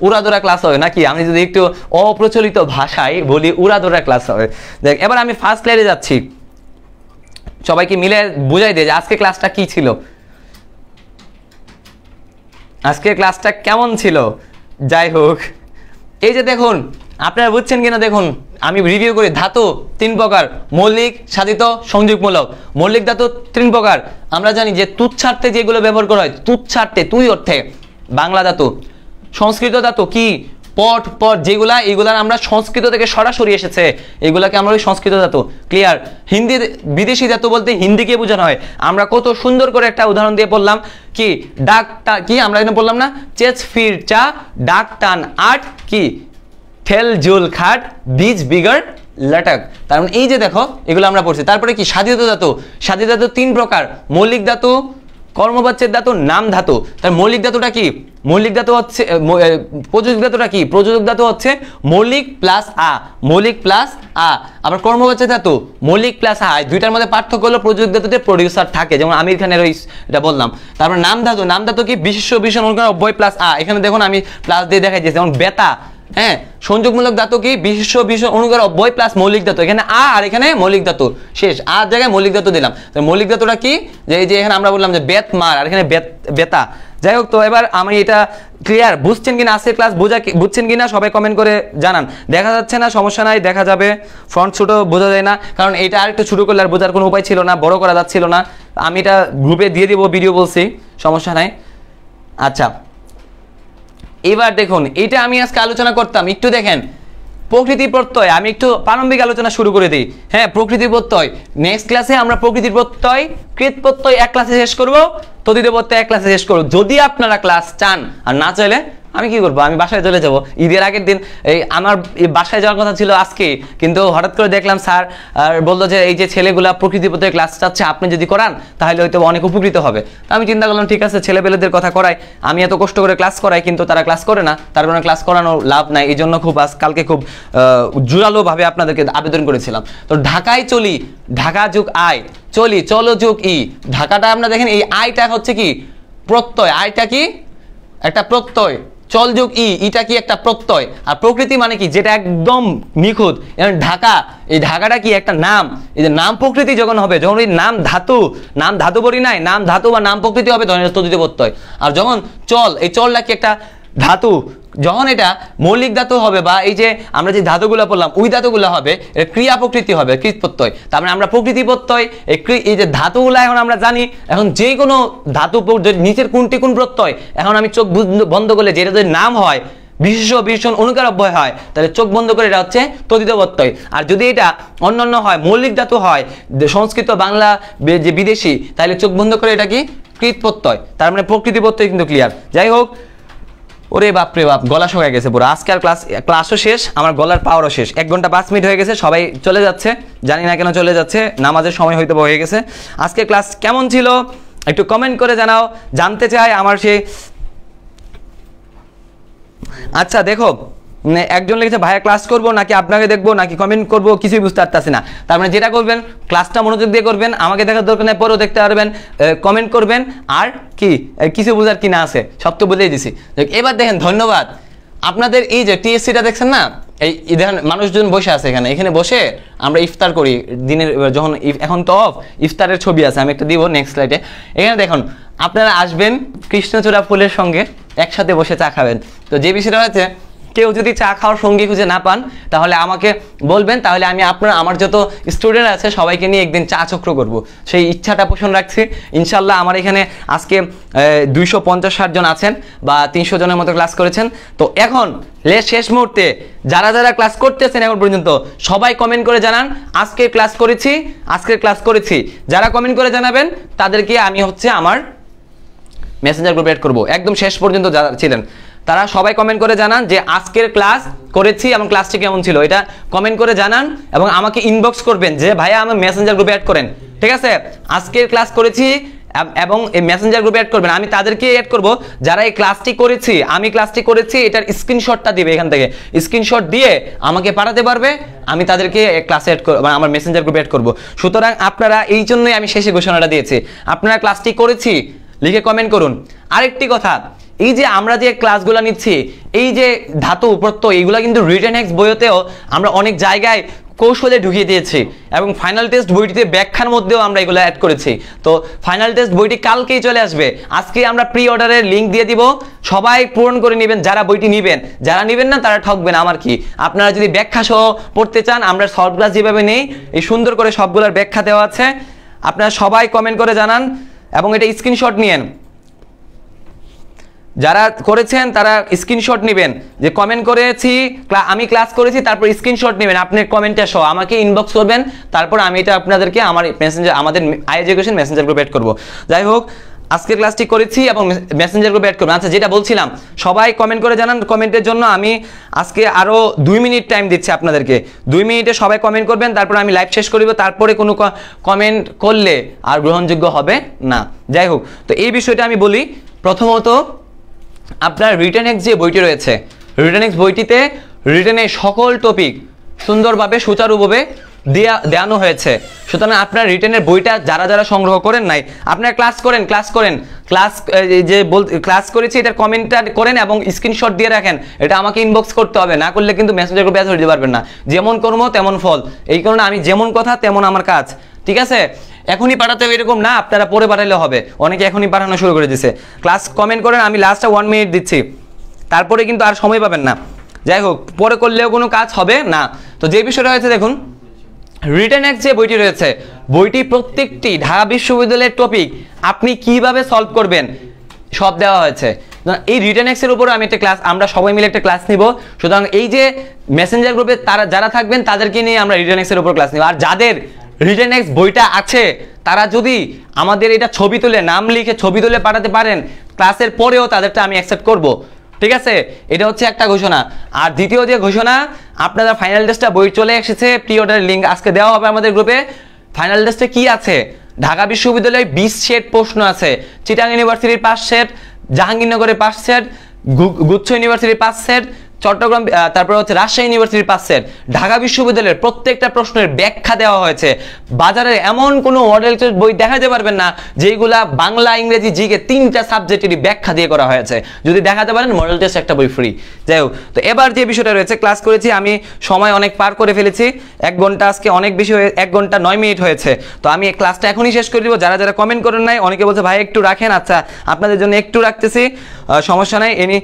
উড়াদোড়া ক্লাস হবে নাকি আমি যদি একটু অপ্রচলিত ভাষায় বলি উড়াদোড়া ক্লাস হবে। দেখ এবার আমি ফার্স্ট লেয়ারে যাচ্ছি সবাইকে মিলে বুঝাই দেই যে আজকে ক্লাসটা কি ছিল आजके क्लासटा केमन छिलो जाई होक ए जे देखुन आपनारा बुझछेन किना देखुन आमी रिव्यू करी धातु तीन प्रकार मौलिक साधित संयोगमूलक मौलिक धातु तीन प्रकार आमरा जानी जे तुच्छार्थे जेगुलो व्यवहार करा हय तुच्छार्थे तुई अर्थे बांगला धातु संस्कृत धातु कि पट पट जेगुला एगुलार आमरा संस्कृत थेके सरासरि एसेछे एगुलाके आमरा संस्कृत धातु क्लियर हिंदी विदेशी धातु बोलते हिंदी के बोझानो हय आमरा कत सुंदर करे एकटा उदाहरण दिये बोललाम कि डाकटा कि आमरा एखाने बोललाम ना चेच फिरचा डाक टान आट कि ठेल झुल खाट बीज बिगड़ लटक तार माने एइ जे देखो एगुलो आमरा पढ़छि तारपरे कि साधित धातु साधित धातु तीन प्रकार मौलिक धातु कर्मवाच्चेर धातु नाम धातु तार मौलिक धातुटा कि मौलिक धातु हच्छे प्रयोजक धातुटा कि प्रयोजक धातु हच्छे मौलिक प्लस आ मौलिक प्लस आ आबार कर्मवाच्चेर धातु मौलिक प्लस आ दुइटार मধ্যে पार्थक्य हलो प्रयोजक धातुते प्रोड्यूसर थाके जेमन आमी एखाने एटा बोललाम तारपर नाम धातु नाम धातु कि विशेष्य विशेषण अनुक्रिया उभय प्लस आ एखाने देखुन आमी प्लस दिये देखाई दियेछि जेमन बेता হ্যাঁ সংযোগমূলক ধাতু কি বিশ্ব বিশ্ব অনুগার অব্যয় প্লাস মৌলিক ধাতু। এখানে আ আর এখানে মৌলিক ধাতু শেষ, আর জায়গায় মৌলিক ধাতু দিলাম। তো মৌলিক ধাতুটা কি, যে এই যে এখানে আমরা বললাম যে বেত মার আর এখানে বেত বেতা। যাই হোক, তো এবার আমি এটা ক্লিয়ার বুঝছেন কিনা, আজকের ক্লাস বোঝা বুঝছেন কিনা সবাই কমেন্ট করে জানান। দেখা যাচ্ছে না সমস্যা নাই, দেখা যাবে। ফ্রন্ট ছোটো বোঝা যায় না কারণ এটা আর একটু ছোটো করলে আর বোঝার কোনো উপায় ছিল না, বড় করা যাচ্ছিল না। আমি এটা গ্রুপে দিয়ে দেবো ভিডিও, বলছি সমস্যা নাই। আচ্ছা এবার দেখুন, এটা আমি আজকে আলোচনা করতাম, একটু দেখেন প্রকৃতি প্রত্যয়। আমি একটু প্রারম্ভিক আলোচনা শুরু করে দিই। হ্যাঁ প্রকৃতি প্রত্যয় নেক্সট ক্লাসে আমরা প্রকৃতি প্রত্যয় কৃত প্রত্যয় এক ক্লাসে শেষ করবো, তদিত প্রত্যয় এক ক্লাসে শেষ করবো। যদি আপনারা ক্লাস চান, আর না চাইলে আমি কি করবো, আমি বাসায় চলে যাবো। ঈদের আগের দিন এই আমার বাসায় যাওয়ার কথা ছিল আজকে, কিন্তু হঠাৎ করে দেখলাম স্যার বললো যে এই যে ছেলেগুলা প্রকৃতি প্রত্যয় ক্লাস চাচ্ছে, আপনি যদি করান তাহলে হয়তো অনেক উপকৃত হবে। তো আমি চিন্তা করলাম ঠিক আছে, ছেলেপেলেদের কথা করাই, আমি এত কষ্ট করে ক্লাস করাই কিন্তু তারা ক্লাস করে না, তার কারণে ক্লাস করানোর লাভ নাই। এই জন্য খুব আজ কালকে খুব জোরালোভাবে আপনাদেরকে আবেদন করেছিলাম। তো ঢাকায় চলি, ঢাকা যুগ আয়, চলি চলো যুগ ই। ঢাকাটা আপনারা দেখেন, এই আয়টা হচ্ছে কি প্রত্যয়, আয়টা কি একটা প্রত্যয়। চল যোগ ই, ইটা কি একটা প্রত্যয়। আর প্রকৃতি মানে কি, যেটা একদম নিখুঁত। ঢাকা, এই ঢাকাটা কি একটা নাম, এই যে নাম প্রকৃতি যখন হবে, যখন এই নাম ধাতু, নাম ধাতু বলি নাই, নাম ধাতু বা নাম প্রকৃতি হবে তখন তদ্ধিত প্রত্যয়। আর যখন চল, এই চলটা কি একটা ধাতু, যখন এটা মৌলিক ধাতু হবে বা এই যে আমরা যে ধাতুগুলো বললাম ওই ধাতুগুলো হবে, এটা ক্রিয়া প্রকৃতি হবে কৃত প্রত্যয়। তার মানে আমরা প্রকৃতি প্রত্যয় এই যে ধাতুগুলো এখন আমরা জানি। এখন যে কোনো ধাতু নিচের কোনটি কোন প্রত্যয়, এখন আমি চোখ বন্ধ করলে যেটা যদি নাম হয়, বিশেষ বিশেষণ অনুকার অব্যয় হয়, তাহলে চোখ বন্ধ করে এটা হচ্ছে তদ্ধিত প্রত্যয়। আর যদি এটা অন্যান্য হয়, মৌলিক ধাতু হয়, সংস্কৃত বাংলা যে বিদেশি, তাহলে চোখ বন্ধ করে এটা কি কৃত প্রত্যয়। তার মানে প্রকৃতি প্রত্যয় কিন্তু ক্লিয়ার। যাই হোক, ওরে বাপরে বাপ গলা শোকা গেছে পুরো। আজকে আর ক্লাস ক্লাসও শেষ, আমার গলার পাওয়ারও শেষ। এক ঘন্টা পাঁচ মিনিট হয়ে গেছে, সবাই চলে যাচ্ছে, জানি না কেন চলে যাচ্ছে, নামাজের সময় হয়তো হয়ে গেছে। আজকে ক্লাস কেমন ছিল একটু কমেন্ট করে জানাও, জানতে চাই আমার সেই। আচ্ছা দেখো, একজন লিখেছে ভাইয়া ক্লাস করবো নাকি আপনাকে দেখবো নাকি কমেন্ট করবো, কিছুই বুঝতে পারতেছি না। তার মানে যেটা করবেন ক্লাসটা মনোযোগ দিয়ে করবেন, আমাকে দেখার দরকার নেই, পরেও দেখতে পারবেন, কমেন্ট করবেন। আর কি কিছু বোঝার কি না আছে, সব তো বুঝিয়ে দিছি। এবার দেখেন, ধন্যবাদ আপনাদের। এই যে টিএসসিটা দেখছেন না, এই দেখেন মানুষজন বসে আছে এখানে, এখানে বসে আমরা ইফতার করি দিনের, যখন এখন তো অফ, ইফতারের ছবি আছে, আমি একটা দিব নেক্সট স্লাইডে। এখানে দেখুন, আপনারা আসবেন কৃষ্ণচূড়া ফুলের সঙ্গে একসাথে বসে চা খাবেন। তো যে বিষয়টা হচ্ছে, কেউ যদি চা খাওয়ার সঙ্গী খুঁজে না পান তাহলে আমাকে বলবেন, তাহলে আমি আপনার আমার যত স্টুডেন্ট আছে সবাইকে নিয়ে একদিন চা চক্র করব, সেই ইচ্ছাটা পোষণ রাখছি ইনশাল্লাহ। আমার এখানে আজকে দুইশো পঞ্চাশ ষাট জন আছেন বা তিনশো জনের মতো ক্লাস করেছেন। তো এখন শেষ মুহূর্তে যারা যারা ক্লাস করতেছেন এখন পর্যন্ত সবাই কমেন্ট করে জানান আজকে ক্লাস করেছি, আজকের ক্লাস করেছি। যারা কমেন্ট করে জানাবেন তাদেরকে আমি হচ্ছে আমার মেসেঞ্জার গ্রুপে অ্যাড করবো। একদম শেষ পর্যন্ত যারা ছিলেন তারা সবাই কমেন্ট করে জানান যে আজকের ক্লাস করেছি এবং ক্লাসটি কেমন ছিল, এটা কমেন্ট করে জানান। এবং আমাকে ইনবক্স করবেন যে ভাইয়া আমার মেসেঞ্জার গ্রুপে অ্যাড করেন, ঠিক আছে, আজকের ক্লাস করেছি, এবং এই মেসেঞ্জার গ্রুপে অ্যাড করবেন। আমি তাদেরকে অ্যাড করব যারা এই ক্লাসটি করেছি, আমি ক্লাসটি করেছি এটার স্ক্রিনশটটা দিবে, এখান থেকে স্ক্রিনশট দিয়ে আমাকে পাঠাতে পারবে, আমি তাদেরকে ক্লাসে অ্যাড করব, আমার মেসেঞ্জার গ্রুপে অ্যাড করব। সুতরাং আপনারা এই জন্যই আমি শেষে ঘোষণাটা দিয়েছি, আপনারা ক্লাসটি করেছি লিখে কমেন্ট করুন। আরেকটি কথা, এই যে আমরা যে ক্লাসগুলো নিচ্ছি, এই যে ধাতু প্রত্যয় এইগুলো কিন্তু রিটেন এক্স বইতেও আমরা অনেক জায়গায় কৌশলে ঢুকিয়ে দিয়েছি, এবং ফাইনাল টেস্ট বইটিতে ব্যাখ্যার মধ্যেও আমরা এগুলো অ্যাড করেছি। তো ফাইনাল টেস্ট বইটি কালকেই চলে আসবে, আজকে আমরা প্রি অর্ডারের লিঙ্ক দিয়ে দিব, সবাই পূরণ করে নেবেন যারা বইটি নেবেন, যারা নেবেন না তারা ঠকবেন। আমার কি, আপনারা যদি ব্যাখ্যা সহ পড়তে চান, আমরা শর্ট ক্লাস যেভাবে নেই এই সুন্দর করে সবগুলোর ব্যাখ্যা দেওয়া আছে। আপনারা সবাই কমেন্ট করে জানান এবং এটা স্ক্রিনশট নিয়েন, যারা করেছেন তারা স্ক্রিনশট নেবেন যে কমেন্ট করেছি, আমি ক্লাস করেছি, তারপর স্ক্রিনশট নেবেন আপনার কমেন্টটা সহ, আমাকে ইনবক্স করবেন, তারপর আমি এটা আপনাদেরকে আমার মেসেঞ্জার, আমাদের আই এডুকেশন মেসেঞ্জার গ্রুপে অ্যাড করবো। যাই হোক, আজকের ক্লাসটি করেছি এবং মেসেঞ্জার গ্রুপে অ্যাড করবো। আচ্ছা যেটা বলছিলাম, সবাই কমেন্ট করে জানান, কমেন্টের জন্য আমি আজকে আরও দুই মিনিট টাইম দিচ্ছি আপনাদেরকে। দুই মিনিটে সবাই কমেন্ট করবেন, তারপর আমি লাইভ শেষ করব, তারপরে কোনো কমেন্ট করলে আর গ্রহণযোগ্য হবে না। যাই হোক, তো এই বিষয়টা আমি বলি। প্রথমত আপনার রিটেন এক্স যে বইটি রয়েছে, রিটেন এক্স বইটিতে রিটেনের সকল টপিক সুন্দরভাবে সুচারুভাবে দেয়া দেওয়ানো হয়েছে। সুতরাং আপনার রিটেনের বইটা যারা যারা সংগ্রহ করেন নাই, আপনারা ক্লাস করেন, ক্লাস করেন ক্লাস যে ক্লাস করেছি এটা কমেন্টটা করেন এবং স্ক্রিনশট দিয়ে রাখেন। এটা আমাকে ইনবক্স করতে হবে, না করলে কিন্তু মেসেঞ্জার গ্রুপে অ্যাড হতে পারবেন না। যেমন কর্ম তেমন ফল, এই কারণে আমি যেমন কথা তেমন আমার কাজ, ঠিক আছে? এখনই পাঠাতে হবে এরকম না, আপনারা পরে পাঠালে হবে। অনেকে এখনই পাঠানো শুরু করে দিয়েছে। ক্লাস কমেন্ট করেন, আমি লাস্টে ওয়ান মিনিট দিচ্ছি, তারপরে কিন্তু আর সময় পাবেন না। যাই হোক, পরে করলেও কোনো কাজ হবে না। তো যে বিষয়টা হয়েছে দেখুন, রিটেন এক্স যে বইটি রয়েছে, বইটি প্রত্যেকটি ঢাকা বিশ্ববিদ্যালয়ের টপিক আপনি কিভাবে সলভ করবেন সব দেওয়া হয়েছে। এই রিটেন এক্সের উপরে আমি একটা ক্লাস, আমরা সবাই মিলে একটা ক্লাস নিব। সুতরাং এই যে মেসেঞ্জার গ্রুপে তারা যারা থাকবেন তাদেরকে নিয়ে আমরা রিটেন এক্সের উপর ক্লাস নিব। আর যাদের রিটেন এক্স বইটা আছে তারা যদি আমাদের এটা ছবি তুলে নাম লিখে ছবি তুলে পাঠাতে পারেন, ক্লাসের পরেও তাদেরটা আমি অ্যাকসেপ্ট করব, ঠিক আছে? এটা হচ্ছে একটা ঘোষণা। আর দ্বিতীয় যে ঘোষণা, আপনারা ফাইনাল টেস্টটা বই চলে এসেছে, প্রি অর্ডার লিঙ্ক আজকে দেওয়া হবে আমাদের গ্রুপে। ফাইনাল টেস্টে কি আছে? ঢাকা বিশ্ববিদ্যালয়ে বিশ সেট প্রশ্ন আছে, চিটাং ইউনিভার্সিটির পাঁচ সেট, জাহাঙ্গীরনগরের পাঁচ সেট, গুচ্ছ ইউনিভার্সিটির পাঁচ সেট, চট্টগ্রাম, তারপরে হচ্ছে রাজশাহী ইউনিভার্সিটির পাঁচ সেট। ঢাকা বিশ্ববিদ্যালয়ের প্রত্যেকটা প্রশ্নের ব্যাখ্যা দেওয়া হয়েছে। বাজারে এমন কোনো মডেল টেস্ট বই দেখাতে পারবেন না যেগুলা বাংলা, ইংরেজি, জিকে তিনটা সাবজেক্টেরই ব্যাখ্যা দিয়ে করা হয়েছে। যদি দেখাতে পারেন মডেল টেস্ট একটা বই ফ্রি। যাই হোক, তো এবার যে বিষয়টা রয়েছে, ক্লাস করেছি আমি, সময় অনেক পার করে ফেলেছি, এক ঘন্টা আজকে অনেক বেশি, এক ঘন্টা নয় মিনিট হয়েছে। তো আমি এই ক্লাসটা এখনই শেষ করে দিব। যারা যারা কমেন্ট করেন নাই, অনেকে বলছে ভাই একটু রাখেন, আচ্ছা আপনাদের জন্য একটু রাখতেছি, সমস্যা নাই। এমনি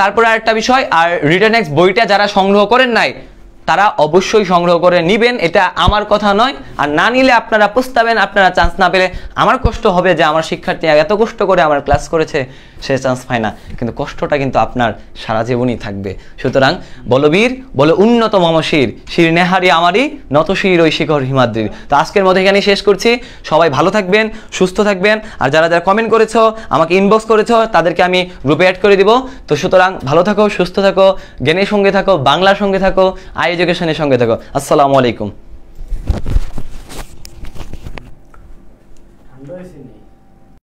তারপরে আরেকটা বিষয়, আর রিটেন এক্স বইটা যারা সংগ্রহ করেন নাই তারা অবশ্যই সংগ্রহ করে নেবেন, এটা আমার কথা নয়। আর না নিলে আপনারা পস্তাবেন, আপনারা চান্স না পেলে আমার কষ্ট হবে যে আমার শিক্ষার্থী এত কষ্ট করে আমার ক্লাস করেছে, সে চান্স পায় না, কিন্তু কষ্টটা কিন্তু আপনার সারা জীবনই থাকবে। সুতরাং বলবীর বল উন্নত মমশির শির নেহারি আমারই নত শির ওই শিখর হিমাদ্রির। তো আজকের মধ্যে এখানেই শেষ করছি। সবাই ভালো থাকবেন, সুস্থ থাকবেন। আর যারা যারা কমেন্ট করেছো, আমাকে ইনবক্স করেছো, তাদেরকে আমি গ্রুপে অ্যাড করে দিব। তো সুতরাং ভালো থাকো, সুস্থ থাকো, জ্ঞানের সঙ্গে থাকো, বাংলার সঙ্গে থাকো, এডুকেশনের সঙ্গে থাকো। আসসালামু আলাইকুম।